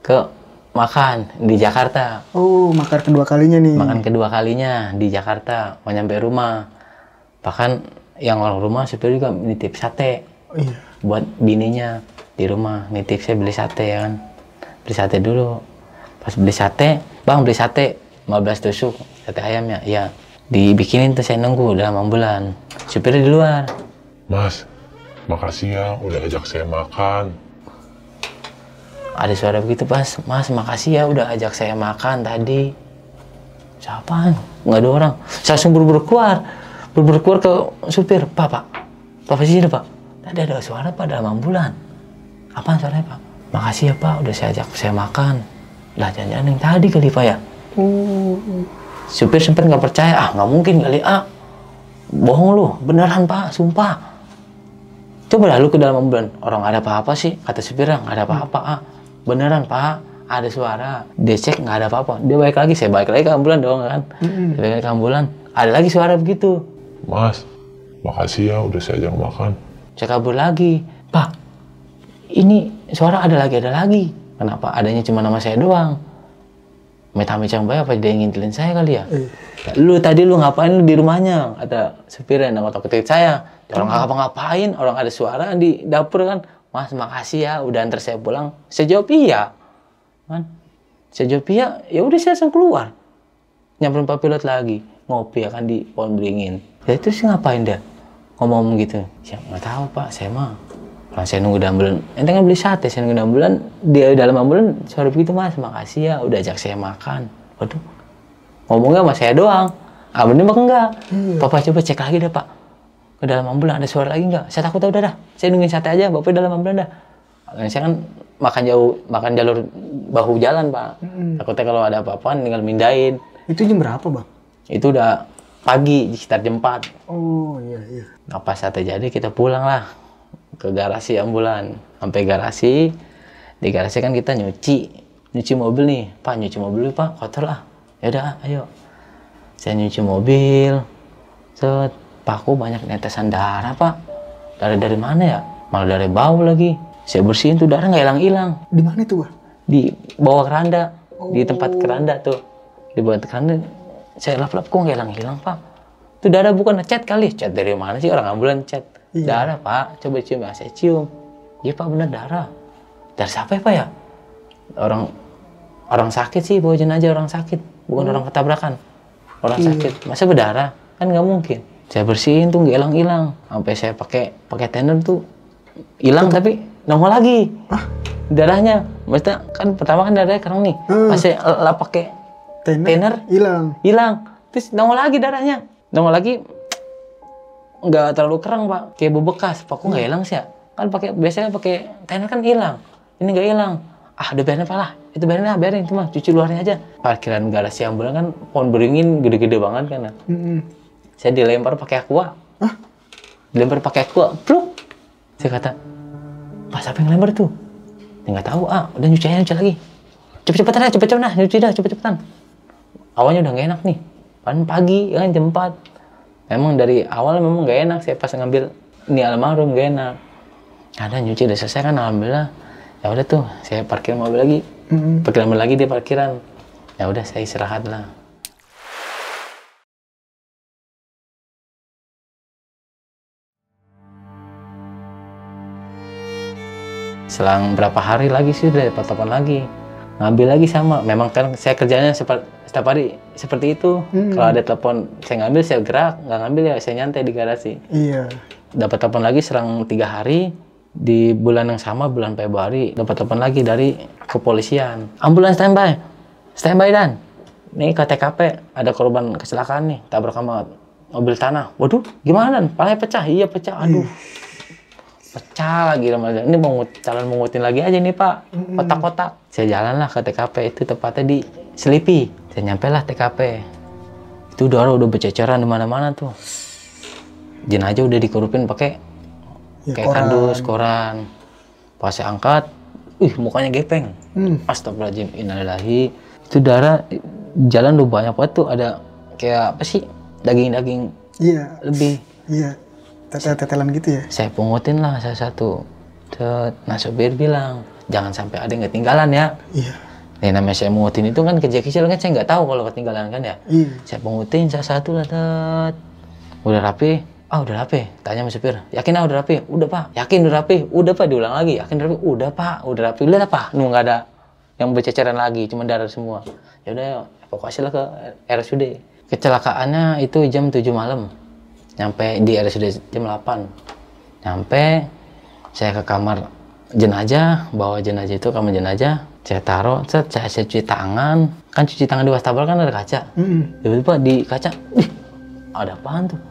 ke makan di Jakarta. Oh, makan kedua kalinya nih. Makan kedua kalinya di Jakarta. Mau nyampe rumah. Bahkan yang orang rumah supir juga nitip sate. Oh, iya. Buat bininya di rumah. Nitip saya beli sate ya kan. Beli sate dulu. Pas beli sate, bang beli sate lima belas tusuk. Sate ayamnya. Ya. Dibikinin tuh saya nunggu dalam ambulan. Supirnya di luar. Mas, makasih ya udah ajak saya makan. Ada suara begitu pas, mas makasih ya udah ajak saya makan tadi. Siapaan? Nggak ada orang. Saya langsung buru-buru keluar, buru-buru keluar ke supir. Pak, pak, papa sini pak. Tadi ada suara pak dalam ambulan. Apaan suaranya pak? Makasih ya pak, udah saya ajak saya makan. Lah jangan-jangan yang tadi kali pak ya. Uh. Supir sempat nggak percaya, ah nggak mungkin kali ah. Bohong lu, beneran pak, sumpah. Coba lalu ke dalam ambulan, orang ada apa-apa sih? Kata supirnya nggak ada apa-apa ah. Beneran pak, ada suara. Dia cek nggak ada apa-apa. Dia balik lagi, saya balik lagi ke ambulan dong kan. Mm-hmm. Saya balik lagi ke ambulan, ada lagi suara begitu. Mas, makasih ya udah saya ajak makan. Saya kabur lagi, pak. Ini suara ada lagi ada lagi. Kenapa adanya cuma nama saya doang? Meta-meta yang baik apa dia ingin ngintilin saya kali ya? Eh. Lu tadi lu ngapain di rumahnya? Ada supirnya yang ngotot-ngotot saya. Orang nggak ngapa-ngapain, orang ada suara di dapur kan. Mas, makasih ya udah antar saya pulang. Saya jawab iya. Man, saya jawab iya, ya udah saya langsung keluar. Nyamperin Pak Pilot lagi. Ngopi ya kan di pohon beringin. Ya terus ngapain dah? Ngomong gitu. Ya nggak tahu Pak, saya mah. Nah, saya nunggu di ambulan. Ente kan beli sate, saya nunggu di ambulan. Di dalam ambulan suara begitu, Mas. Makasih ya udah ajak saya makan. Waduh. Ngomongnya sama saya doang. Abangnya mah enggak. Hmm. Papa coba cek lagi dah, Pak. Ke dalam ambulan ada suara lagi enggak? Saya takut udah dah. Saya nungguin sate aja, Bapak di dalam ambulan dah. Makanya saya kan makan jauh, makan jalur bahu jalan, Pak. Hmm. Takutnya kalau ada apa-apaan tinggal mindahin. Itu jam berapa, Bang? Itu udah pagi, sekitar jam empat. Oh, iya iya. Nah, pas sate jadi kita pulang lah ke garasi ambulan. Sampai garasi, di garasi kan kita nyuci nyuci mobil nih, Pak. Nyuci mobil Pak, kotor lah. Ya udah, ayo. Saya nyuci mobil. Set, Pak, aku banyak netesan darah, Pak. Darah dari mana ya? Malah dari bau lagi. Saya bersihin tuh darah nggak hilang-hilang. Di mana tuh, Pak? Di bawah keranda. Oh. Di tempat keranda tuh. Di bawah keranda. Saya lap-lap, kok nggak hilang-hilang, Pak? Itu darah bukan cat kali. Cat dari mana sih orang ambulan cat? Iya. Darah, Pak. Coba cium. Ya, saya cium. Iya, Pak, bener darah. Darah siapa ya, Pak, ya? Orang orang sakit sih, bawa jenazah orang sakit. Bukan hmm. orang ketabrakan. Orang iya. sakit. Masa berdarah? Kan nggak mungkin. Saya bersihin tuh nggak hilang-hilang. Sampai saya pakai pakai tender tuh hilang, tapi nongol lagi. Hah? Darahnya. Maksudnya, kan pertama kan darahnya kerang nih. Hmm. Pas saya lap pakai tender, hilang. Hilang. Terus nongol lagi darahnya. Nongol lagi. Nggak terlalu kerang, Pak, kayak bebekas. Pak, kok nggak hilang sih ya? Kan pakai biasanya pakai tiner kan hilang. Ini nggak hilang. Ah, udah biarin, Pak, lah. Itu biarin lah, biarin. Itu mah cuci luarnya aja. Parkiran garasi ambulan kan pohon beringin gede-gede banget kan. Ya? Mm -hmm. Saya dilempar pakai aqua. Hah? Dilempar pakai aqua. Pluk. Saya kata, Pak, siapa yang lempar tuh? Nggak tahu, ah. Udah nyuci aja, nyuci lagi. Cepet-cepetan ya, cepet-cepetan lah. Nyuci dah, cepet-cepetan. Awalnya udah nggak enak nih. Pan pagi, ya kan, jam empat. Memang dari awal memang gak enak, saya pas ngambil ini almarhum gak enak. Ada nyuci udah selesai kan, alhamdulillah. Ya udah tuh, saya parkir mobil lagi. Mm-hmm. Parkir mobil lagi di parkiran. Ya udah, saya istirahat lah. Selang berapa hari lagi sih udah dapat telepon lagi. Ngambil lagi sama. Memang kan saya kerjanya seperti setiap hari seperti itu. Hmm. Kalau ada telepon saya ngambil, saya gerak. Nggak ngambil ya saya nyantai di garasi. Iya. Dapat telepon lagi serang tiga hari di bulan yang sama, bulan Februari. Dapat telepon lagi dari kepolisian. Ambulans standby, standby dan nih ke T K P ada korban kecelakaan nih, tabrak sama mobil tanah. Waduh, gimana Dan? Palanya pecah, iya pecah. Aduh, pecah lagi Ramadan. Ini mau calon mengutin lagi aja nih, Pak. Kotak-kotak. Saya jalanlah ke T K P itu, tepatnya di Selipi. Saya nyampe lah T K P. Itu darah udah berceceran di mana-mana tuh. Jenazah udah dikurupin pakai ya, kayak koran. Kardus, koran. Pas saya angkat, ih mukanya gepeng. Hmm. Astagfirullahaladzim, innalillahi. Itu darah jalan udah banyak banget tuh, ada kayak apa sih? Daging-daging. Iya. Lebih. Iya. Tetelan gitu ya. Saya pungutin lah salah satu. Nah, sopir bilang, jangan sampai ada yang ketinggalan ya. Iya. Nih namanya saya mengutin itu kan kerja kecil kan, saya nggak tahu kalau ketinggalan kan ya. Iya. Saya pengutin salah satu lah, tet. Udah rapi? Ah, udah rapi. Tanya sama supir. Yakin ah udah rapi? Udah, Pak. Yakin udah rapi? Udah, Pak. Diulang lagi. Yakin udah rapi? Udah, Pak. Udah rapi. Udah, Pak. Nu nggak ada yang berceceran lagi, cuma darah semua. Ya udah, evakuasi lah ke R S U D. Kecelakaannya itu jam tujuh malam. Nyampe di R S U D jam delapan. Nyampe saya ke kamar jenazah, bawa jenazah itu kamar jenazah, saya taruh, saya, saya cuci tangan, kan cuci tangan di wastafel kan ada kaca, tiba-tiba mm-hmm. di kaca, ih, ada apaan tuh?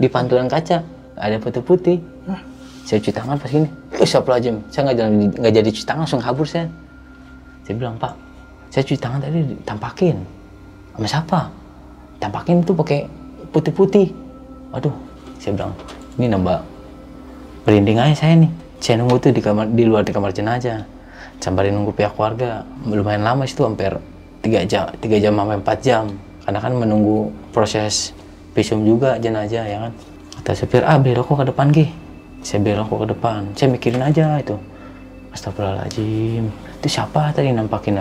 Di pantulan kaca ada putih-putih, huh? Saya cuci tangan pas gini, ih, astagfirullahaladzim, saya nggak jalan, nggak jadi cuci tangan, langsung kabur saya. Saya bilang, Pak, saya cuci tangan tadi ditampakin, sama siapa? Tampakin tuh pakai putih-putih, aduh, saya bilang, ini nambah berinding aja saya nih. Saya nunggu tuh di kamar, di luar di kamar jenazah. Sampai nunggu pihak keluarga. Lumayan lama itu, hampir tiga jam, tiga jam sampai empat jam. Karena kan menunggu proses visum juga jenazah ya kan. Kata supir, ah belok kok ke depan, Ki. Saya belok kok ke depan. Saya mikirin aja itu. Astagfirullahaladzim. Itu siapa tadi nampakin?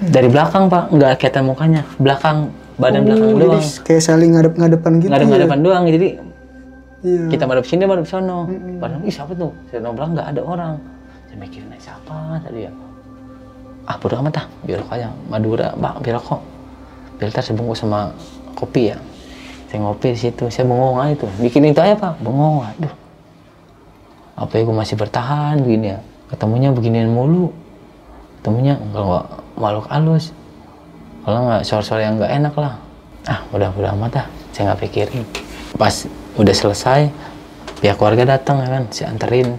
Dari belakang, Pak. Nggak kelihatan mukanya. Belakang, badan oh, belakang doang. Kayak saling ngadep-ngadepan gitu. Ngadep-ngadepan ya? Doang. Jadi iya. Kita madep sini, madep sono. Mm-hmm. Padahal, ih siapa tuh? Saya bilang nggak ada orang. Saya mikirin siapa tadi ya. Ah, bodo amat ah. Biarlah aja. Madura, Pak, biarlah kok. Biar ntar sebungkus sama kopi ya. Saya ngopi di situ, saya bengong aja tuh. Bikin itu aja, Pak. Bengong, aduh. Apa ya gue masih bertahan begini ya. Ketemunya beginian mulu. Ketemunya kalau nggak makhluk halus. Kalau nggak suara-suara yang nggak enak lah. Ah, udah-udah amat dah. Saya nggak pikirin. Pas udah selesai, pihak keluarga datang ya kan. Saya anterin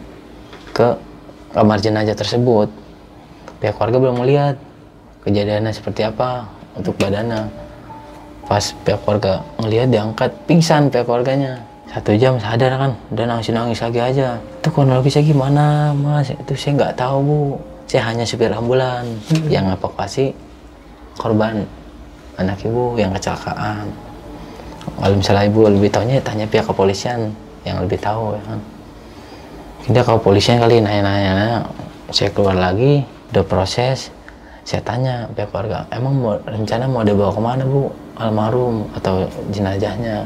ke kamar jenazah tersebut. Pihak keluarga belum melihat kejadiannya seperti apa untuk badannya. Pas pihak keluarga ngelihat diangkat, pingsan pihak keluarganya. Satu jam sadar kan, udah nangis-nangis lagi aja. Itu kronologisnya gimana, Mas? Itu saya nggak tahu, Bu. Saya hanya supir ambulan hmm. yang evakuasi korban anak Ibu yang kecelakaan. Kalau misalnya Ibu lebih tahunya, tanya pihak kepolisian yang lebih tahu ya kan. Kita kepolisian kali nanya-nanya. Saya keluar lagi, udah proses. Saya tanya pihak keluarga, emang mau, rencana mau dibawa kemana, Bu? Almarhum atau jenazahnya?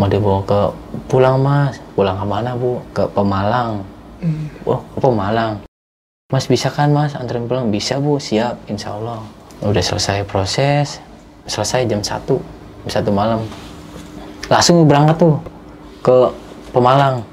Mau dibawa ke pulang, Mas. Pulang ke mana, Bu? Ke Pemalang. Mm. Oh, ke Pemalang. Mas bisa kan, Mas? Anterin pulang. Bisa, Bu. Siap, insya Allah. Udah selesai proses. Selesai jam satu. Jam satu malam. Langsung berangkat tuh ke Pemalang.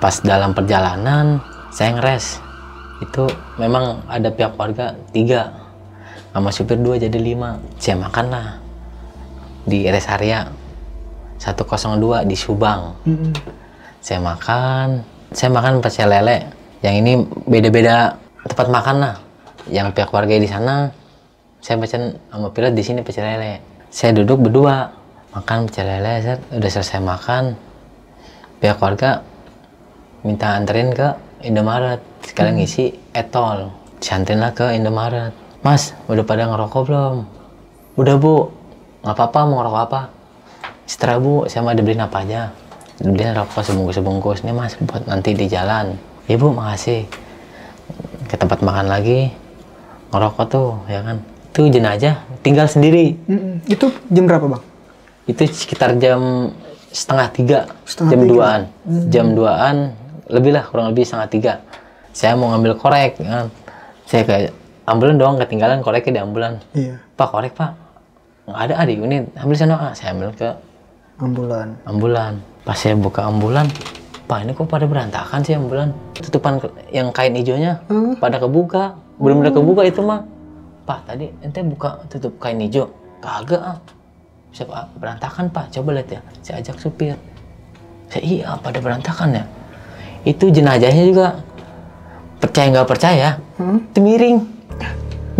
Pas dalam perjalanan, saya ngeres. Itu memang ada pihak keluarga tiga. Sama supir dua jadi lima. Saya makan lah. Di rest area satu nol dua di Subang. Mm-hmm. Saya makan. Saya makan pecel lele. Yang ini beda-beda tempat makan lah. Yang pihak keluarga di sana, saya pesan sama pilot di sini pecel lele. Saya duduk berdua. Makan pecel lele, saya udah selesai makan. Pihak keluarga minta anterin ke Indomaret, sekalian ngisi etol. Dianterin lah ke Indomaret. Mas, udah pada ngerokok belum? Udah, Bu. Nggak apa-apa, mau ngerokok apa? Setelah, Bu, saya mau dibeliin apa aja. Dibeliin rokok sebungkus-sebungkus. Nih, Mas, buat nanti di jalan. Iya, Bu, makasih. Ke tempat makan lagi. Ngerokok tuh, ya kan? Itu jenazah, tinggal sendiri. Mm-mm. Itu jam berapa, Bang? Itu sekitar jam setengah tiga. Setengah jam tiga. Duaan. Mm-hmm. Jam duaan. Lebih lah, kurang lebih setengah tiga. Saya mau ngambil korek, kan? Saya ke ambulan doang, ketinggalan koreknya di ambulan. Iya. Pak, korek, Pak. Nggak ada, ada unit. Ambil sana, ah. Saya ambil ke ambulan. Ambulan. Pas saya buka ambulan, Pak, ini kok pada berantakan sih ambulan? Tutupan yang kain hijaunya hmm? pada kebuka. Belum-belum hmm. kebuka itu, mah. Pak, tadi ente buka tutup kain hijau. Kagak, ah. Bisa, Pak, berantakan, Pak. Coba lihat ya. Saya ajak supir. Saya, iya, pada berantakan ya. Itu jenazahnya juga, percaya nggak percaya, hmm? itu miring.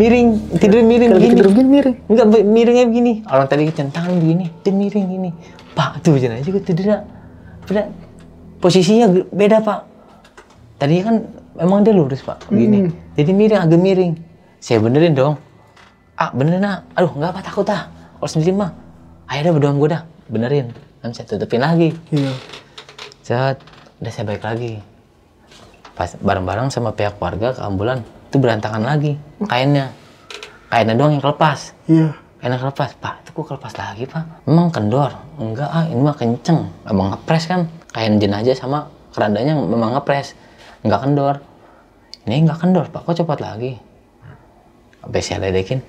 Miring, tidur miring begini. Tidur miring? Enggak, miringnya begini. Orang tadi centang begini, itu miring gini. Pak, tuh jenazah juga tidur. Beda. Posisinya beda, Pak. Tadi kan emang dia lurus, Pak, begini. Hmm. Jadi miring, agak miring. Saya benerin dong. Ah, benerin, ah. Aduh, nggak apa, takut, ah. Kalau sendiri, mah. Akhirnya berdoa gue dah, benerin. Dan saya tutupin lagi. Iya. Set. Udah saya balik lagi. Pas bareng-bareng sama pihak keluarga ke ambulan, itu berantakan lagi kainnya. Kainnya doang yang kelepas. Iya. Kainnya kelepas. Pak, itu kok kelepas lagi, Pak? Memang kendor? Enggak, ah, ini mah kenceng. Emang ngepres kan? Kain jenazah sama kerandanya memang ngepres. Enggak kendor. Ini enggak kendor, Pak. Kok copot lagi? Habis saya ledekin.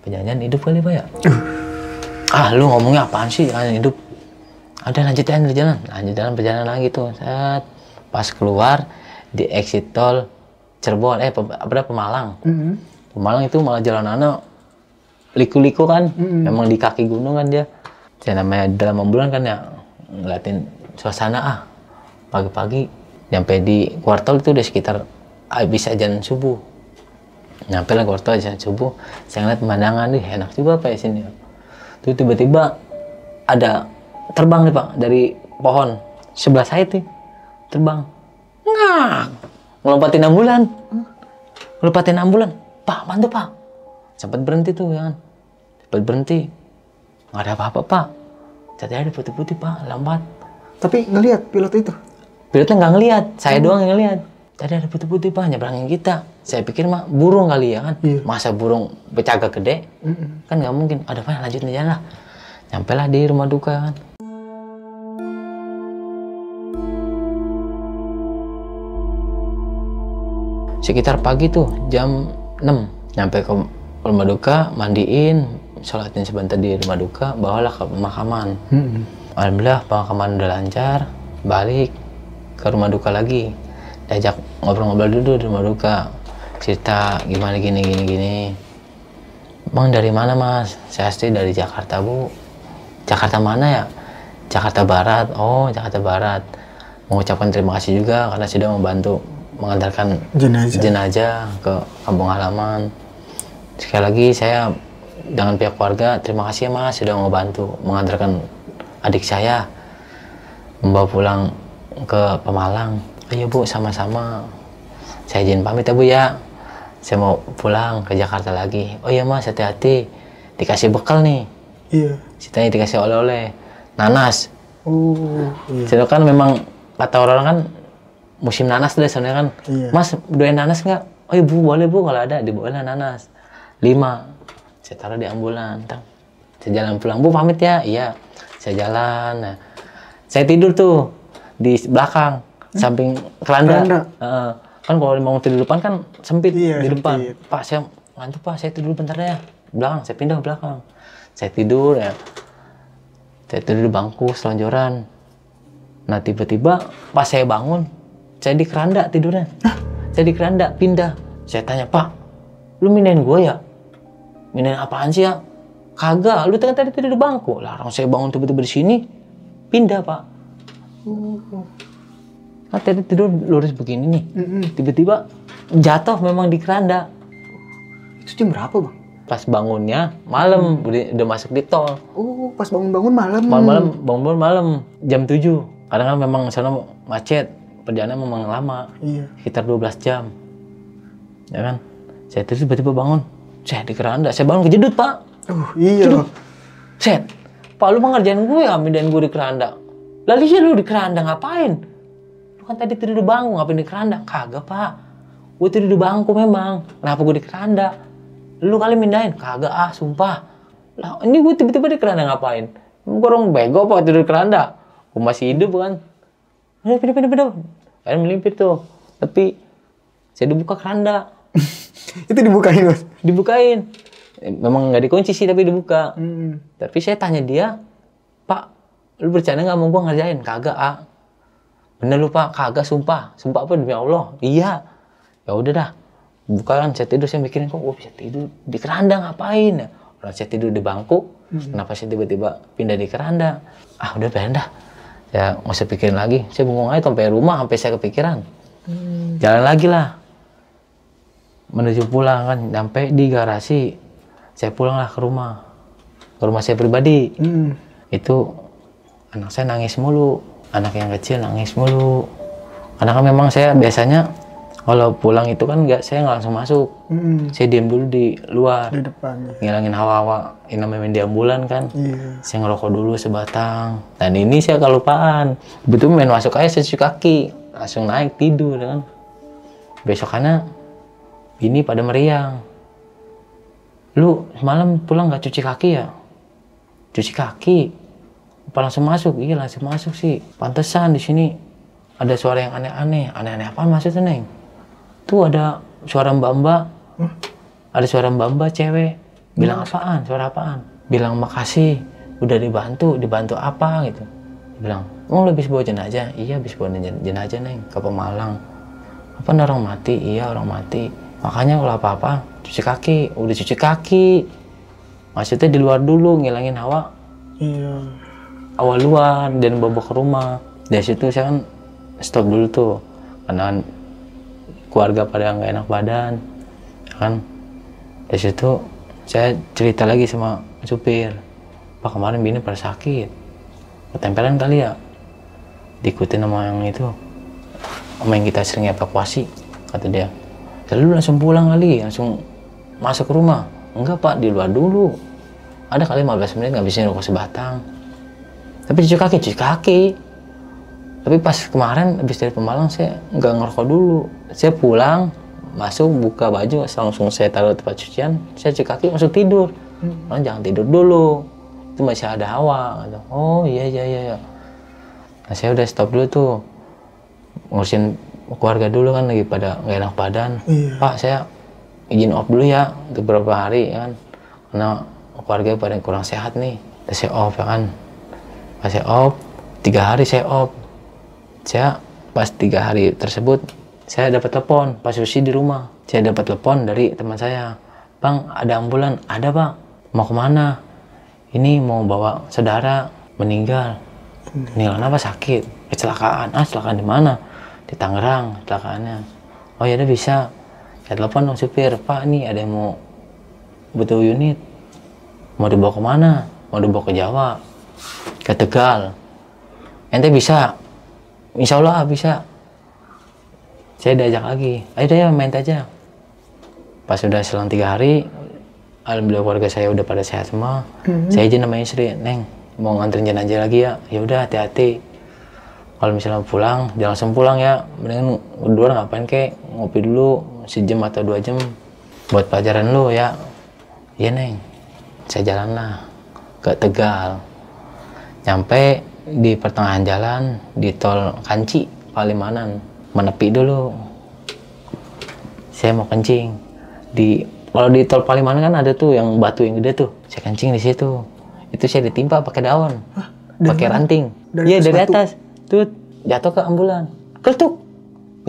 Penyanyian hidup kali, Pak, ya? Ah, lu ngomongnya apaan sih? Jangan hidup. Udah lanjut jalan, jalan, lanjut jalan, perjalanan lagi tuh. Saat pas keluar di exit tol Cirebon, eh apa Pemalang. Mm-hmm. Pemalang itu malah jalanannya liku-liku kan, mm-hmm. memang di kaki gunung kan dia. Saya namanya dalam ambulan kan ya, ngeliatin suasana ah. Pagi-pagi, nyampe di kuartal itu udah sekitar habis ajan subuh. Nyampe lah kuartal ajan subuh, saya ngeliat pemandangan, nih enak juga apa ya sini. Tuh tiba-tiba ada terbang nih, Pak, dari pohon sebelah saya tuh terbang nggak ngelompatin ambulan ngelompatin ambulan Pak, bantu, Pak. Sempat berhenti tuh ya kan, sempat berhenti, nggak ada apa-apa, Pak. catnya ada putih-putih Pak, lambat. Tapi ngelihat pilot itu? Pilotnya nggak ngelihat, saya hmm. doang yang ngelihat. Tadi ada putih-putih Pak, nyebrangin kita. Saya pikir mah burung kali ya kan, yeah. Masa burung bercagak gede, mm -mm. kan nggak mungkin. Ada Pak, lanjut nih jalan lah. Nyampe lah di rumah duka kan. Sekitar pagi tuh jam enam nyampe ke rumah duka, mandiin, sholatin sebentar di rumah duka, bawalah ke pemakaman. Hmm. Alhamdulillah pemakaman udah lancar, balik ke rumah duka lagi, diajak ngobrol-ngobrol dulu di rumah duka, cerita gimana gini gini gini. Bang dari mana Mas? Saya asli dari Jakarta Bu. Jakarta mana ya? Jakarta Barat. Oh Jakarta Barat. Mengucapkan terima kasih juga karena sudah membantu mengantarkan jenazah. jenazah ke kampung halaman. Sekali lagi saya dengan pihak keluarga, terima kasih ya Mas sudah mau bantu mengantarkan adik saya membawa pulang ke Pemalang. Ayo Bu, sama-sama. Saya izin pamit ya Bu ya. Saya mau pulang ke Jakarta lagi. Oh iya Mas, hati-hati. Dikasih bekal nih. Iya. Ceritanya dikasih oleh-oleh. Nanas. Oh. Iya. Cerita kan memang kata orang kan musim nanas deh sebenarnya kan, iya. Mas doain nanas nggak? Oh ibu boleh Bu kalau ada, dibawalah nanas lima. Saya taruh di ambulan, tang. Saya jalan pulang, Bu pamit ya, iya. Saya jalan, nah. Saya tidur tuh di belakang, hmm? Samping keranda. Uh, kan kalau mau tidur depan kan sempit, iya, di depan. Sempit. Pak saya ngantuk Pak, saya tidur bentar ya, belakang. Saya pindah ke belakang, saya tidur ya. Saya tidur di bangku selonjoran. Nah tiba-tiba pas saya bangun. Saya di keranda tidurnya. Hah? Saya di keranda, pindah. Saya tanya, Pak, lu minain gue ya? Minain apaan sih ya? Kagak, lu tadi tidur di bangku. Lah, orang saya bangun tiba-tiba di sini, pindah, Pak. Nah, tadi tidur lurus begini nih. Tiba-tiba jatuh memang di keranda. Itu jam berapa, Bang? Pas bangunnya, malam. Hmm. Udah masuk di tol. Oh, pas bangun-bangun malam. Malam-malam, bangun-bangun malam. jam tujuh. Kadang kan memang sana macet. Perjalanan memang lama, iya. Sekitar dua belas jam, ya kan? Saya terus tiba-tiba bangun, saya di keranda, saya bangun kejedut Pak. Uh, iya. Set, Pak lu mengerjain gue, ambilin gue di keranda. Lalu sih lu di keranda ngapain? Lu kan tadi tidur di bangku, ngapain di keranda? Kagak Pak, gue tidur di bangku memang. Kenapa gue di keranda? Lu kali mindahin? Kagak ah, sumpah. Lah ini gue tiba-tiba di keranda ngapain? Gue orang bego Pak tidur di keranda. Gue masih hidup kan? Pindah-pindah-pindah, akhirnya melimpir tuh. Tapi saya dibuka keranda. Itu dibukain Mas? Dibukain. Memang nggak dikunci sih, tapi dibuka. Hmm. Tapi saya tanya dia, Pak, lu bercanda nggak mau gua ngerjain? Kagak, ah. Bener lu Pak, kagak sumpah. Sumpah apa demi Allah? Iya. Ya udah dah. Buka kan, saya tidur. Saya mikirin kok gua bisa tidur di keranda ngapain ya? Orang saya tidur di bangku, hmm. Kenapa saya tiba-tiba pindah di keranda? Ah udah pindah. Ya, nggak usah pikirin lagi. Saya bengong aja sampai rumah, sampai saya kepikiran. Hmm. Jalan lagi lah. Menuju pulang kan, sampai di garasi. Saya pulanglah ke rumah. Ke rumah saya pribadi. Hmm. Itu anak saya nangis mulu. Anak yang kecil nangis mulu. Karena kan memang saya biasanya kalau pulang itu kan nggak, saya nggak langsung masuk. Hmm. Saya diam dulu di luar. Di depan. Ya. Ngilangin hawa-hawa. Ini namanya di ambulan kan. Yeah. Saya ngerokok dulu sebatang. Dan ini saya kelupaan. Betul main masuk aja secuci kaki. Langsung naik tidur kan. Besokannya ini pada meriang. Lu semalam pulang nggak cuci kaki ya? Cuci kaki. Apa langsung masuk? Iya langsung masuk sih. Pantesan di sini ada suara yang aneh-aneh. Aneh-aneh apa maksudnya Neng? Tuh ada suara mbak-mbak, hmm? Ada suara mbak-mbak cewek. Bilang apaan? Suara apaan? Bilang makasih, udah dibantu, dibantu apa gitu. Bilang, emang lu habis bawa jenazah? Iya habis bawa jenazah Neng, ke Pemalang. Apa orang mati? Iya orang mati. Makanya kalau apa-apa, cuci kaki. Udah cuci kaki. Maksudnya di luar dulu, ngilangin hawa. Iya. Awal luar, dan bawa ke rumah. Dari situ saya kan stop dulu tuh. Karena keluarga pada nggak enak badan, kan? Dari situ saya cerita lagi sama supir, Pak kemarin bini pada sakit, ketempelan kali ya, diikutin sama yang itu, sama yang kita sering evakuasi, kata dia. Lalu langsung pulang kali, langsung masuk ke rumah. Enggak Pak, di luar dulu. Ada kali lima belas menit nggak bisa ngerokok sebatang. Tapi cuci kaki, cuci kaki. Tapi pas kemarin habis dari Pemalang saya nggak ngerokok dulu. Saya pulang, masuk buka baju, langsung saya taruh tempat cucian. Saya cuci kaki, masuk tidur. Orang jangan tidur dulu, itu masih ada hawa. Oh iya iya iya. Nah, saya udah stop dulu tuh, ngurusin keluarga dulu kan lagi pada nggak enak badan. Iya. Pak saya izin off dulu ya beberapa hari ya kan, karena keluarga pada kurang sehat nih. Saya off ya kan, pas saya off tiga hari saya off. Saya pas tiga hari tersebut saya dapat telepon pas Susi di rumah. Saya dapat telepon dari teman saya, Bang ada ambulan, ada Pak. Mau kemana? Ini mau bawa saudara meninggal. Meninggal apa? Sakit, kecelakaan. Ah kecelakaan di mana? Di Tangerang kecelakaannya. Oh ya udah bisa. Saya telepon dong supir, Pak nih ada yang mau butuh unit. Mau dibawa kemana? Mau dibawa ke Jawa, ke Tegal. Ente bisa? Insya Allah bisa. Saya diajak lagi. Ayo deh main aja. Pas sudah selang tiga hari, alhamdulillah keluarga saya udah pada sehat semua. Mm-hmm. Saya izin sama istri, Neng mau nganterin jenazah lagi ya. Ya udah hati-hati. Kalau misalnya pulang, jangan langsung pulang ya. Mendingan berdua ngapain kek? Ngopi dulu sejam atau dua jam buat pelajaran lu ya. Iya Neng. Saya jalan lah ke Tegal. Nyampe di pertengahan jalan di tol Kanci Palimanan, menepi dulu. Saya mau kencing. Di kalau di tol Palimanan kan ada tuh yang batu yang gede tuh. Saya kencing di situ. Itu saya ditimpa pakai daun. Pakai ranting. Iya dari atas. Tuh jatuh ke ambulan. Ketuk.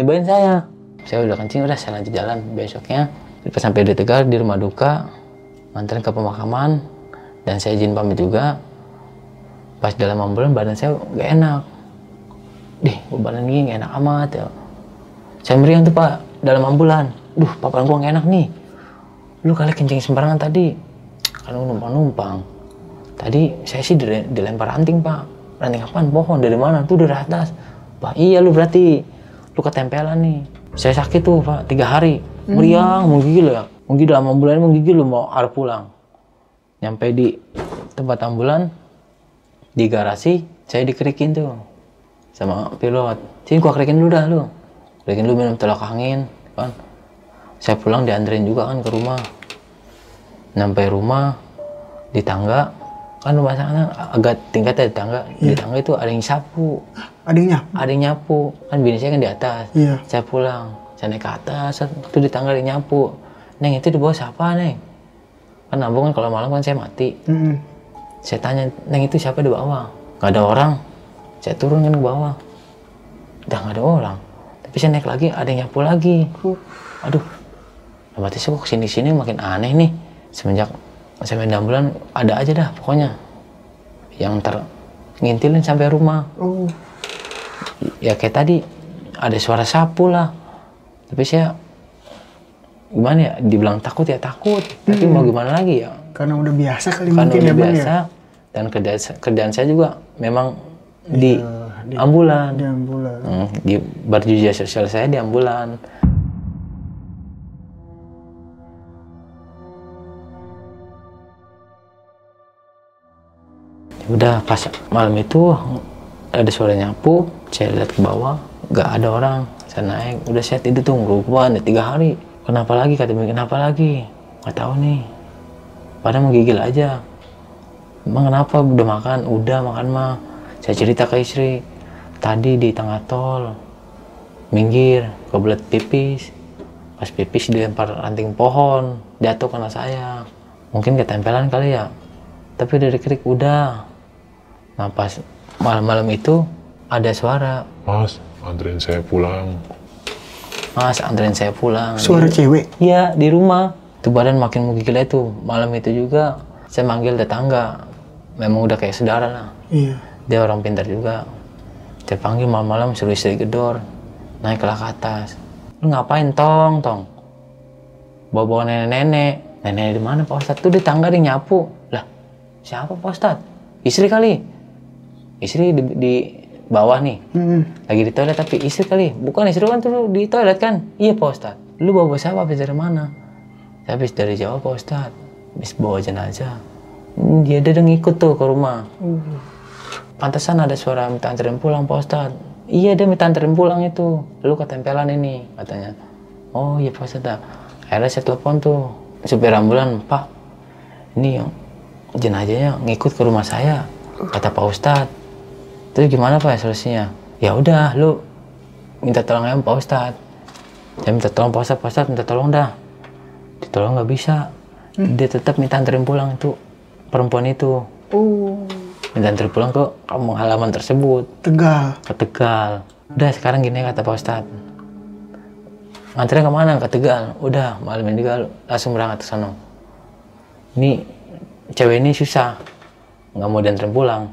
Nyebain saya. Saya udah kencing, udah saya lanjut jalan besoknya. Pas sampai di Tegal di rumah duka, nganterin ke pemakaman dan saya izin pamit juga. Pas dalam ambulan badan saya nggak enak. Deh, badan gini nggak enak amat ya. Saya meriang tuh Pak, dalam ambulan. Duh, papan gua nggak enak nih. Lu kali kencing sembarangan tadi. Kan numpang-numpang. Tadi saya sih dilempar ranting Pak. Ranting apaan? Pohon dari mana? Tuh dari atas. Pak, iya lu berarti lu ketempelan nih. Saya sakit tuh Pak, tiga hari. Meriang, hmm. menggigil ya. Menggigil dalam ambulan, menggigil lu mau arah pulang. Nyampe di tempat ambulan, di garasi, saya dikerikin tuh sama pilot. Sini gua kerikin dulu dah lu. Kerikin dulu minum tolak angin, kan. Saya pulang dianterin juga kan ke rumah. Sampai rumah, di tangga, kan rumah sana agak tingkatnya di tangga. Yeah. Di tangga itu ada yang sapu. Ada yang nyapu? Ada yang nyapu. Kan bini saya kan di atas. Yeah. Saya pulang, saya naik ke atas, itu di tangga ada yang nyapu. Neng itu di bawah siapa Neng? Kan nabung kan kalau malam kan saya mati. Mm -hmm. Saya tanya, Neng itu siapa di bawah? Gak ada orang. Saya turun kan ke bawah. Udah gak ada orang. Tapi saya naik lagi, ada yang nyapu lagi. Aduh, berarti saya kok kesini-sini makin aneh nih. Semenjak saya main ambulan, ada aja dah pokoknya. Yang ter ngintilin sampai rumah. Oh. Ya kayak tadi, ada suara sapu lah. Tapi saya, gimana ya, dibilang takut ya takut. Tapi hmm. mau gimana lagi ya. Karena udah biasa kali mungkin ya Bang ya? Dan kerjaan, kerjaan saya juga memang ya, di, di ambulan. Di ambulan. Hmm, di berjudi sosial saya di ambulan. Udah pas malam itu ada suara nyapu, saya lihat ke bawah, nggak ada orang. Saya naik, udah saya tidur tuh ngerukuan, udah tiga hari. Kenapa lagi? Kata kenapa lagi? Nggak tahu nih. Pada menggigil aja. Emang kenapa? Udah makan? Udah makan mah. Saya cerita ke istri. Tadi di tengah tol. Minggir. Kebelet pipis. Pas pipis dilempar ranting pohon. Jatuh kena saya. Mungkin ketempelan kali ya. Tapi dari krik udah. Nah pas malam-malam itu ada suara. Mas, anterin saya pulang. Mas, anterin saya pulang. Suara di, cewek? Iya, di rumah. Itu badan makin menggigil itu. Malam itu juga saya manggil tetangga. Memang udah kayak saudara lah. Iya. Dia orang pintar juga. Saya panggil malam-malam suruh istri gedor. Naiklah ke atas. Lu ngapain tong, tong? Bawa-bawa nenek-nenek. Nenek di mana Pak Ustadz? Tuh di tangga dia nyapu. Lah, siapa Pak Ustadz? Istri kali. Istri di, di bawah nih. Hmm. Lagi di toilet tapi istri kali. Bukan istri kan tuh di toilet kan? Iya Pak Ustadz. Lu bawa-bawa siapa? Habis dari mana? Habis dari Jawa Pak Ustadz, habis bawa jenazah. Dia ada yang ikut tuh ke rumah. Uh. pantesan ada suara minta anterin pulang Pak Ustadz. Iya, dia minta anterin pulang itu, lu ketempelan ini katanya. Oh iya Pak Ustadz. Akhirnya saya telepon tuh supir ambulan, Pak, ini jenazahnya ngikut ke rumah saya kata Pak Ustadz. Terus gimana Pak solusinya? Ya udah, lu minta tolong ayam Pak Ustadz. Saya minta tolong Pak Ustadz, Pak Ustadz minta tolong dah. Ditolong nggak bisa, dia tetap minta anterin pulang itu perempuan itu. Oh. Minta anterin pulang ke kampung halaman tersebut. Tegal. Ke Tegal. Udah sekarang gini kata Pak Ustadz. Nganterin kemana? Ke Tegal. Udah malam ini Tegal langsung berangkat ke sana. Ini cewek ini susah, nggak mau dianterin pulang.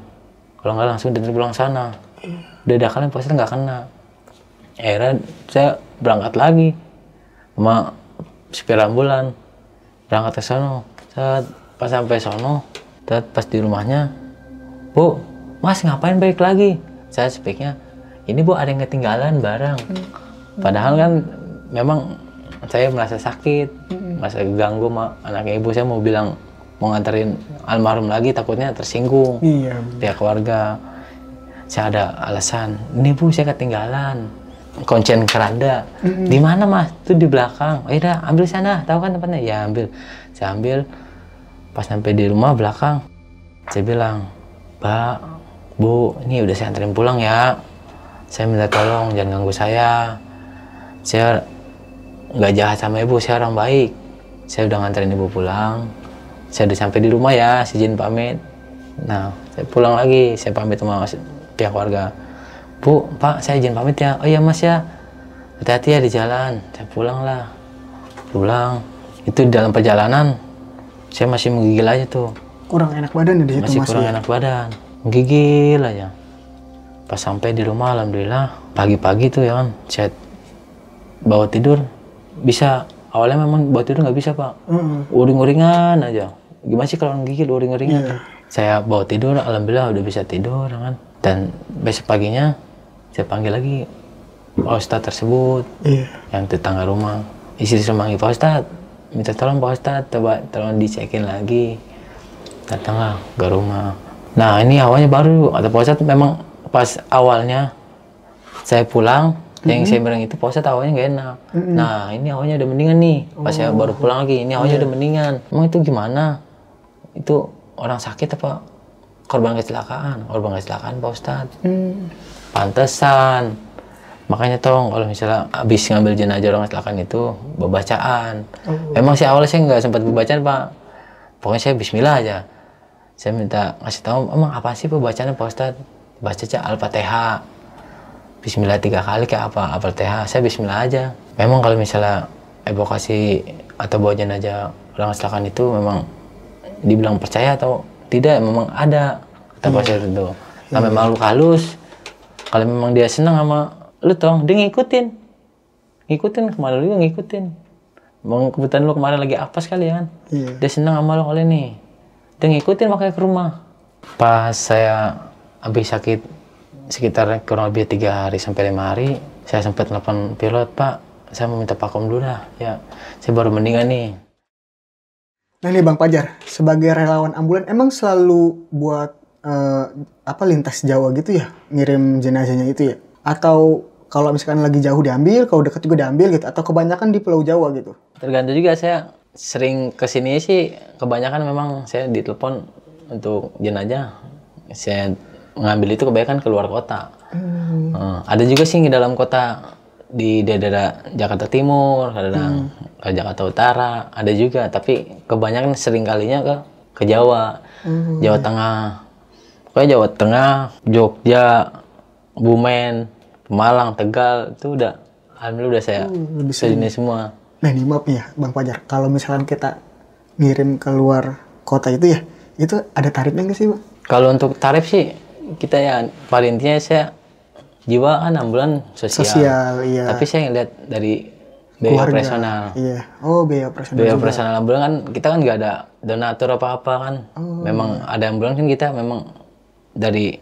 Kalau nggak langsung dianterin pulang sana. Udah dah kalian Pak Ustadz nggak kena. Akhirnya saya berangkat lagi sama supir ambulan, berangkat ke sono. Saat pas sampai sono, saat pas di rumahnya, Bu, Mas ngapain balik lagi? Saya speaknya, ini Bu ada yang ketinggalan barang. Padahal kan memang saya merasa sakit, merasa ganggu sama anaknya ibu. Saya mau bilang mau nganterin almarhum lagi, takutnya tersinggung iya, pihak keluarga. Saya ada alasan, ini Bu saya ketinggalan kuncian keranda. Mm-hmm. Di mana Mas? Itu di belakang. Oh iya, ambil sana. Tahu kan tempatnya? Ya ambil. Saya ambil. Pas sampai di rumah belakang, saya bilang, Pak, Bu, ini udah saya anterin pulang ya. Saya minta tolong jangan ganggu saya. Saya nggak jahat sama ibu. Saya orang baik. Saya udah nganterin ibu pulang. Saya udah sampai di rumah ya. Saya izin pamit. Nah, saya pulang lagi. Saya pamit sama pihak keluarga. Bu, Pak, saya izin pamit ya. Oh iya Mas ya, hati-hati ya di jalan. Saya pulang lah, pulang. Itu di dalam perjalanan, saya masih menggigil aja tuh. Kurang enak badan ya di situ Mas? Masih kurang ya? Enak badan, menggigil aja. Pas sampai di rumah, alhamdulillah, pagi-pagi tuh ya kan, saya bawa tidur, bisa. Awalnya memang bawa tidur nggak bisa Pak, mm-hmm. uring-uringan aja. Gimana sih kalau menggigil uring-uringan? Yeah. Saya bawa tidur, alhamdulillah udah bisa tidur kan. Dan besok paginya, saya panggil lagi Pak Ustadz tersebut, iya. yang tetangga rumah. Istri saya manggil, Pak Ustadz, minta tolong Pak Ustadz, coba tolong dicekin lagi. Tetangga ke rumah. Nah ini awalnya baru, atau Pak Ustadz memang pas awalnya saya pulang, mm-hmm. yang saya bilang itu Pak Ustadz awalnya nggak enak. Mm-hmm. Nah ini awalnya udah mendingan nih, pas oh. saya baru pulang lagi, ini awalnya yeah. udah mendingan. Emang itu gimana? Itu orang sakit apa? Korban kecelakaan, korban kecelakaan Pak Ustadz. Hmm. Pantesan. Makanya tolong kalau misalnya habis ngambil jenazah orang kecelakaan itu, bacaan. Oh. Memang sih awalnya saya nggak sempat bacaan Pak. Pokoknya saya bismillah aja. Saya minta ngasih tahu, emang apa sih pembacaan Pak Ustadz? Baca aja Al-Fatihah. Bismillah tiga kali kayak apa? Al-Fatihah. Saya bismillah aja. Memang kalau misalnya evokasi atau bawa jenazah orang kecelakaan itu memang dibilang percaya atau tidak, memang ada kata Pak Ustadz itu. Nah, memang makhluk halus. Kalau memang dia senang sama lu tong, dia ngikutin. Ngikutin kemana lu ngikutin. Memang kebetulan lu kemarin lagi apa sekali ya kan. Iya. Dia senang sama lu kali ini. Dia ngikutin makanya ke rumah. Pas saya habis sakit sekitar kurang lebih tiga hari sampai lima hari, saya sempat telepon pilot, Pak. Saya mau minta pakom dulu dah. Ya, saya baru mendingan nih. Nah nih Bang Fajar, sebagai relawan ambulan emang selalu buat uh, apa lintas Jawa gitu ya, ngirim jenazahnya itu ya? Atau kalau misalkan lagi jauh diambil, kalau dekat juga diambil gitu, atau kebanyakan di Pulau Jawa gitu? Tergantung juga, saya sering kesini sih, kebanyakan memang saya ditelepon untuk jenazah, saya mengambil itu kebanyakan keluar kota. Hmm. Hmm. Ada juga sih di dalam kota, di daerah Jakarta Timur, kadang hmm. ke Jakarta Utara, ada juga. Tapi kebanyakan seringkalinya ke ke Jawa, hmm. Jawa Tengah. Pokoknya Jawa Tengah, Jogja, Kebumen, Malang, Tegal, itu udah. Alhamdulillah udah saya hmm, sejenis semua. Nah ini maaf ya Bang Fajar, kalau misalkan kita ngirim keluar kota itu ya, itu ada tarifnya nggak sih Bang? Kalau untuk tarif sih, kita ya paling intinya saya Jiwa kan ambulan sosial, sosial iya. Tapi saya lihat dari biaya operasional. Iya. Oh biaya operasional. Biaya operasional ambulan kan kita kan nggak ada donatur apa-apa kan. Oh. Memang ada ambulan kan kita memang dari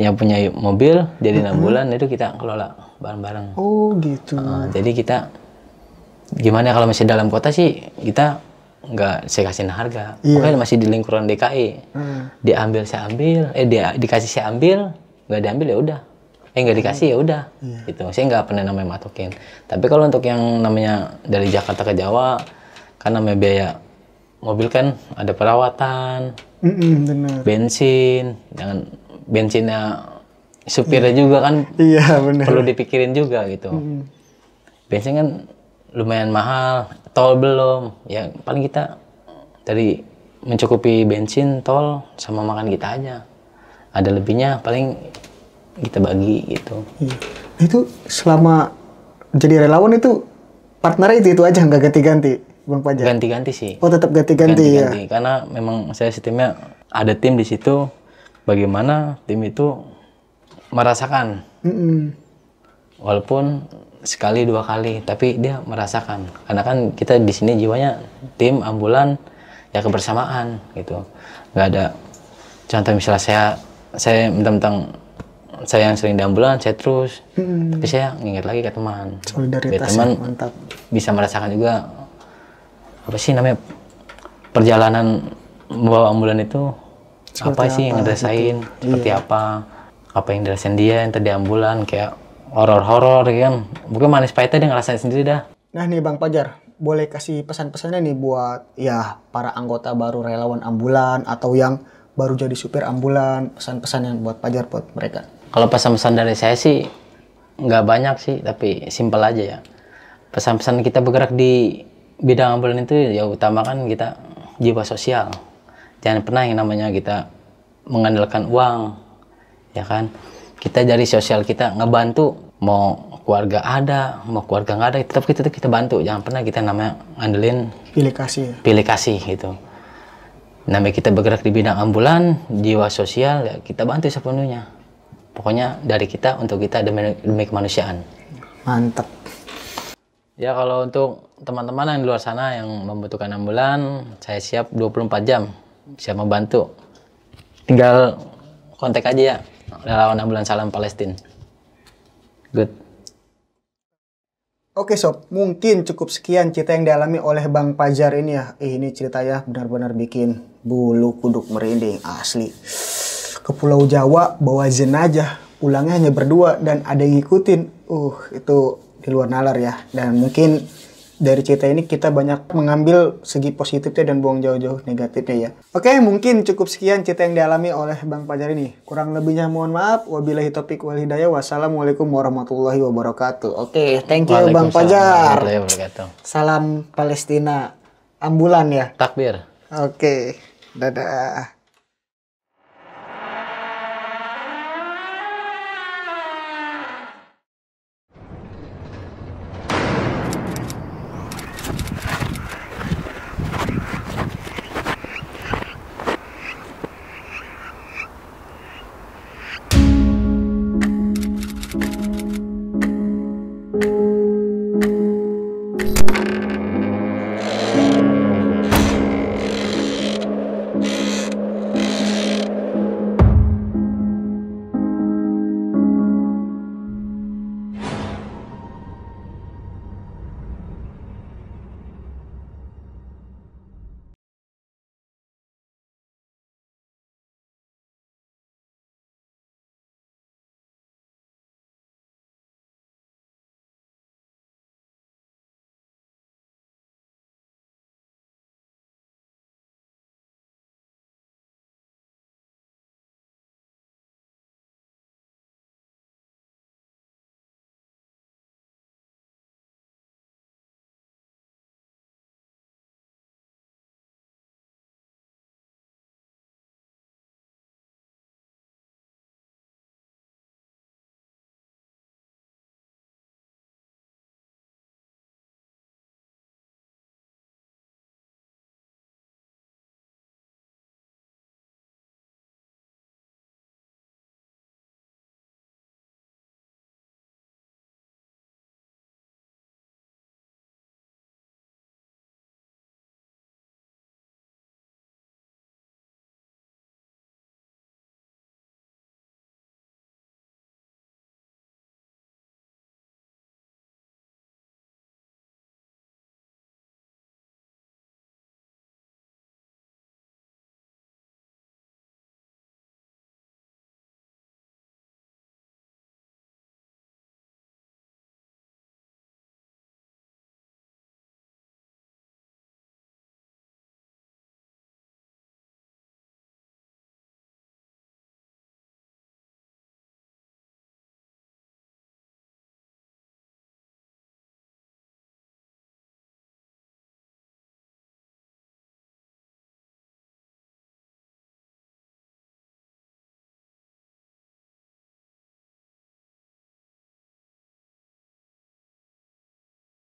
yang punya mobil jadi mm-hmm. ambulan itu kita kelola bareng-bareng. Oh gitu. Uh, jadi kita gimana kalau masih dalam kota sih kita nggak saya kasihin harga, iya. Makanya masih di lingkungan D K I, hmm. diambil saya ambil, eh dia dikasih saya ambil, nggak diambil ya udah, eh nggak dikasih ya udah, iya. Gitu. Saya nggak pernah namanya matokin. Tapi kalau untuk yang namanya dari Jakarta ke Jawa, kan namanya biaya mobil kan ada perawatan, mm-mm, bener. bensin, jangan bensinnya supirnya iya. juga kan, iya, bener. Perlu dipikirin juga gitu. Mm. Bensin kan lumayan mahal, tol belum, ya paling kita dari mencukupi bensin, tol, sama makan kita aja. Ada lebihnya paling kita bagi gitu. Iya. Itu selama jadi relawan itu partnernya itu itu aja, nggak ganti-ganti, Bang Fajar? Ganti-ganti sih. Oh tetap ganti-ganti ya? Ganti-ganti, karena memang saya sistemnya ada tim di situ, bagaimana tim itu merasakan. Mm-mm. Walaupun sekali dua kali, tapi dia merasakan. Karena kan kita di sini jiwanya tim ambulan ya kebersamaan gitu. Nggak ada contoh misalnya saya saya mentang-mentang saya yang sering di ambulan, saya terus, hmm. tapi saya nginget lagi ke teman. Solidaritas teman mantap. Bisa merasakan juga apa sih namanya perjalanan membawa ambulan itu seperti apa sih apa, yang ngerasain gitu. Seperti iya. apa apa yang dirasain dia yang tadi ambulan kayak horor-horor kan, mungkin manis pahitnya dia ngerasain sendiri dah. Nah nih Bang Fajar, boleh kasih pesan-pesannya nih buat ya para anggota baru relawan ambulan atau yang baru jadi supir ambulan, pesan-pesan yang buat Fajar buat mereka. Kalau pesan-pesan dari saya sih nggak banyak sih, tapi simpel aja ya. Pesan-pesan kita bergerak di bidang ambulan itu ya utamakan kita jiwa sosial. Jangan pernah yang namanya kita mengandalkan uang, ya kan? Kita dari sosial kita ngebantu. Mau keluarga ada, mau keluarga nggak ada, tetap kita kita bantu. Jangan pernah kita namanya ngandelin pilih kasih. Pilih kasih gitu. Namanya kita bergerak di bidang ambulan, jiwa sosial, ya kita bantu sepenuhnya. Pokoknya dari kita untuk kita demi, demi kemanusiaan. Mantap. Ya kalau untuk teman-teman yang di luar sana yang membutuhkan ambulan, saya siap dua puluh empat jam. Siap membantu. Tinggal kontak aja ya. Relawan Ambulan Salam Palestina. Good. Oke sob, mungkin cukup sekian cerita yang dialami oleh Bang Fajar ini ya. Eh, ini cerita ya benar-benar bikin bulu kuduk merinding asli. Ke Pulau Jawa bawa jenazah, pulangnya hanya berdua dan ada yang ngikutin. Uh, itu di luar nalar ya. Dan mungkin dari cerita ini kita banyak mengambil segi positifnya dan buang jauh-jauh negatifnya ya. Oke, mungkin cukup sekian cerita yang dialami oleh Bang Fajar ini. Kurang lebihnya mohon maaf. Wabillahi taufiq wal hidayah. Wassalamualaikum warahmatullahi wabarakatuh. Oke, thank you Bang Fajar. Salam Palestina. Ambulan ya. Takbir. Oke, dadah.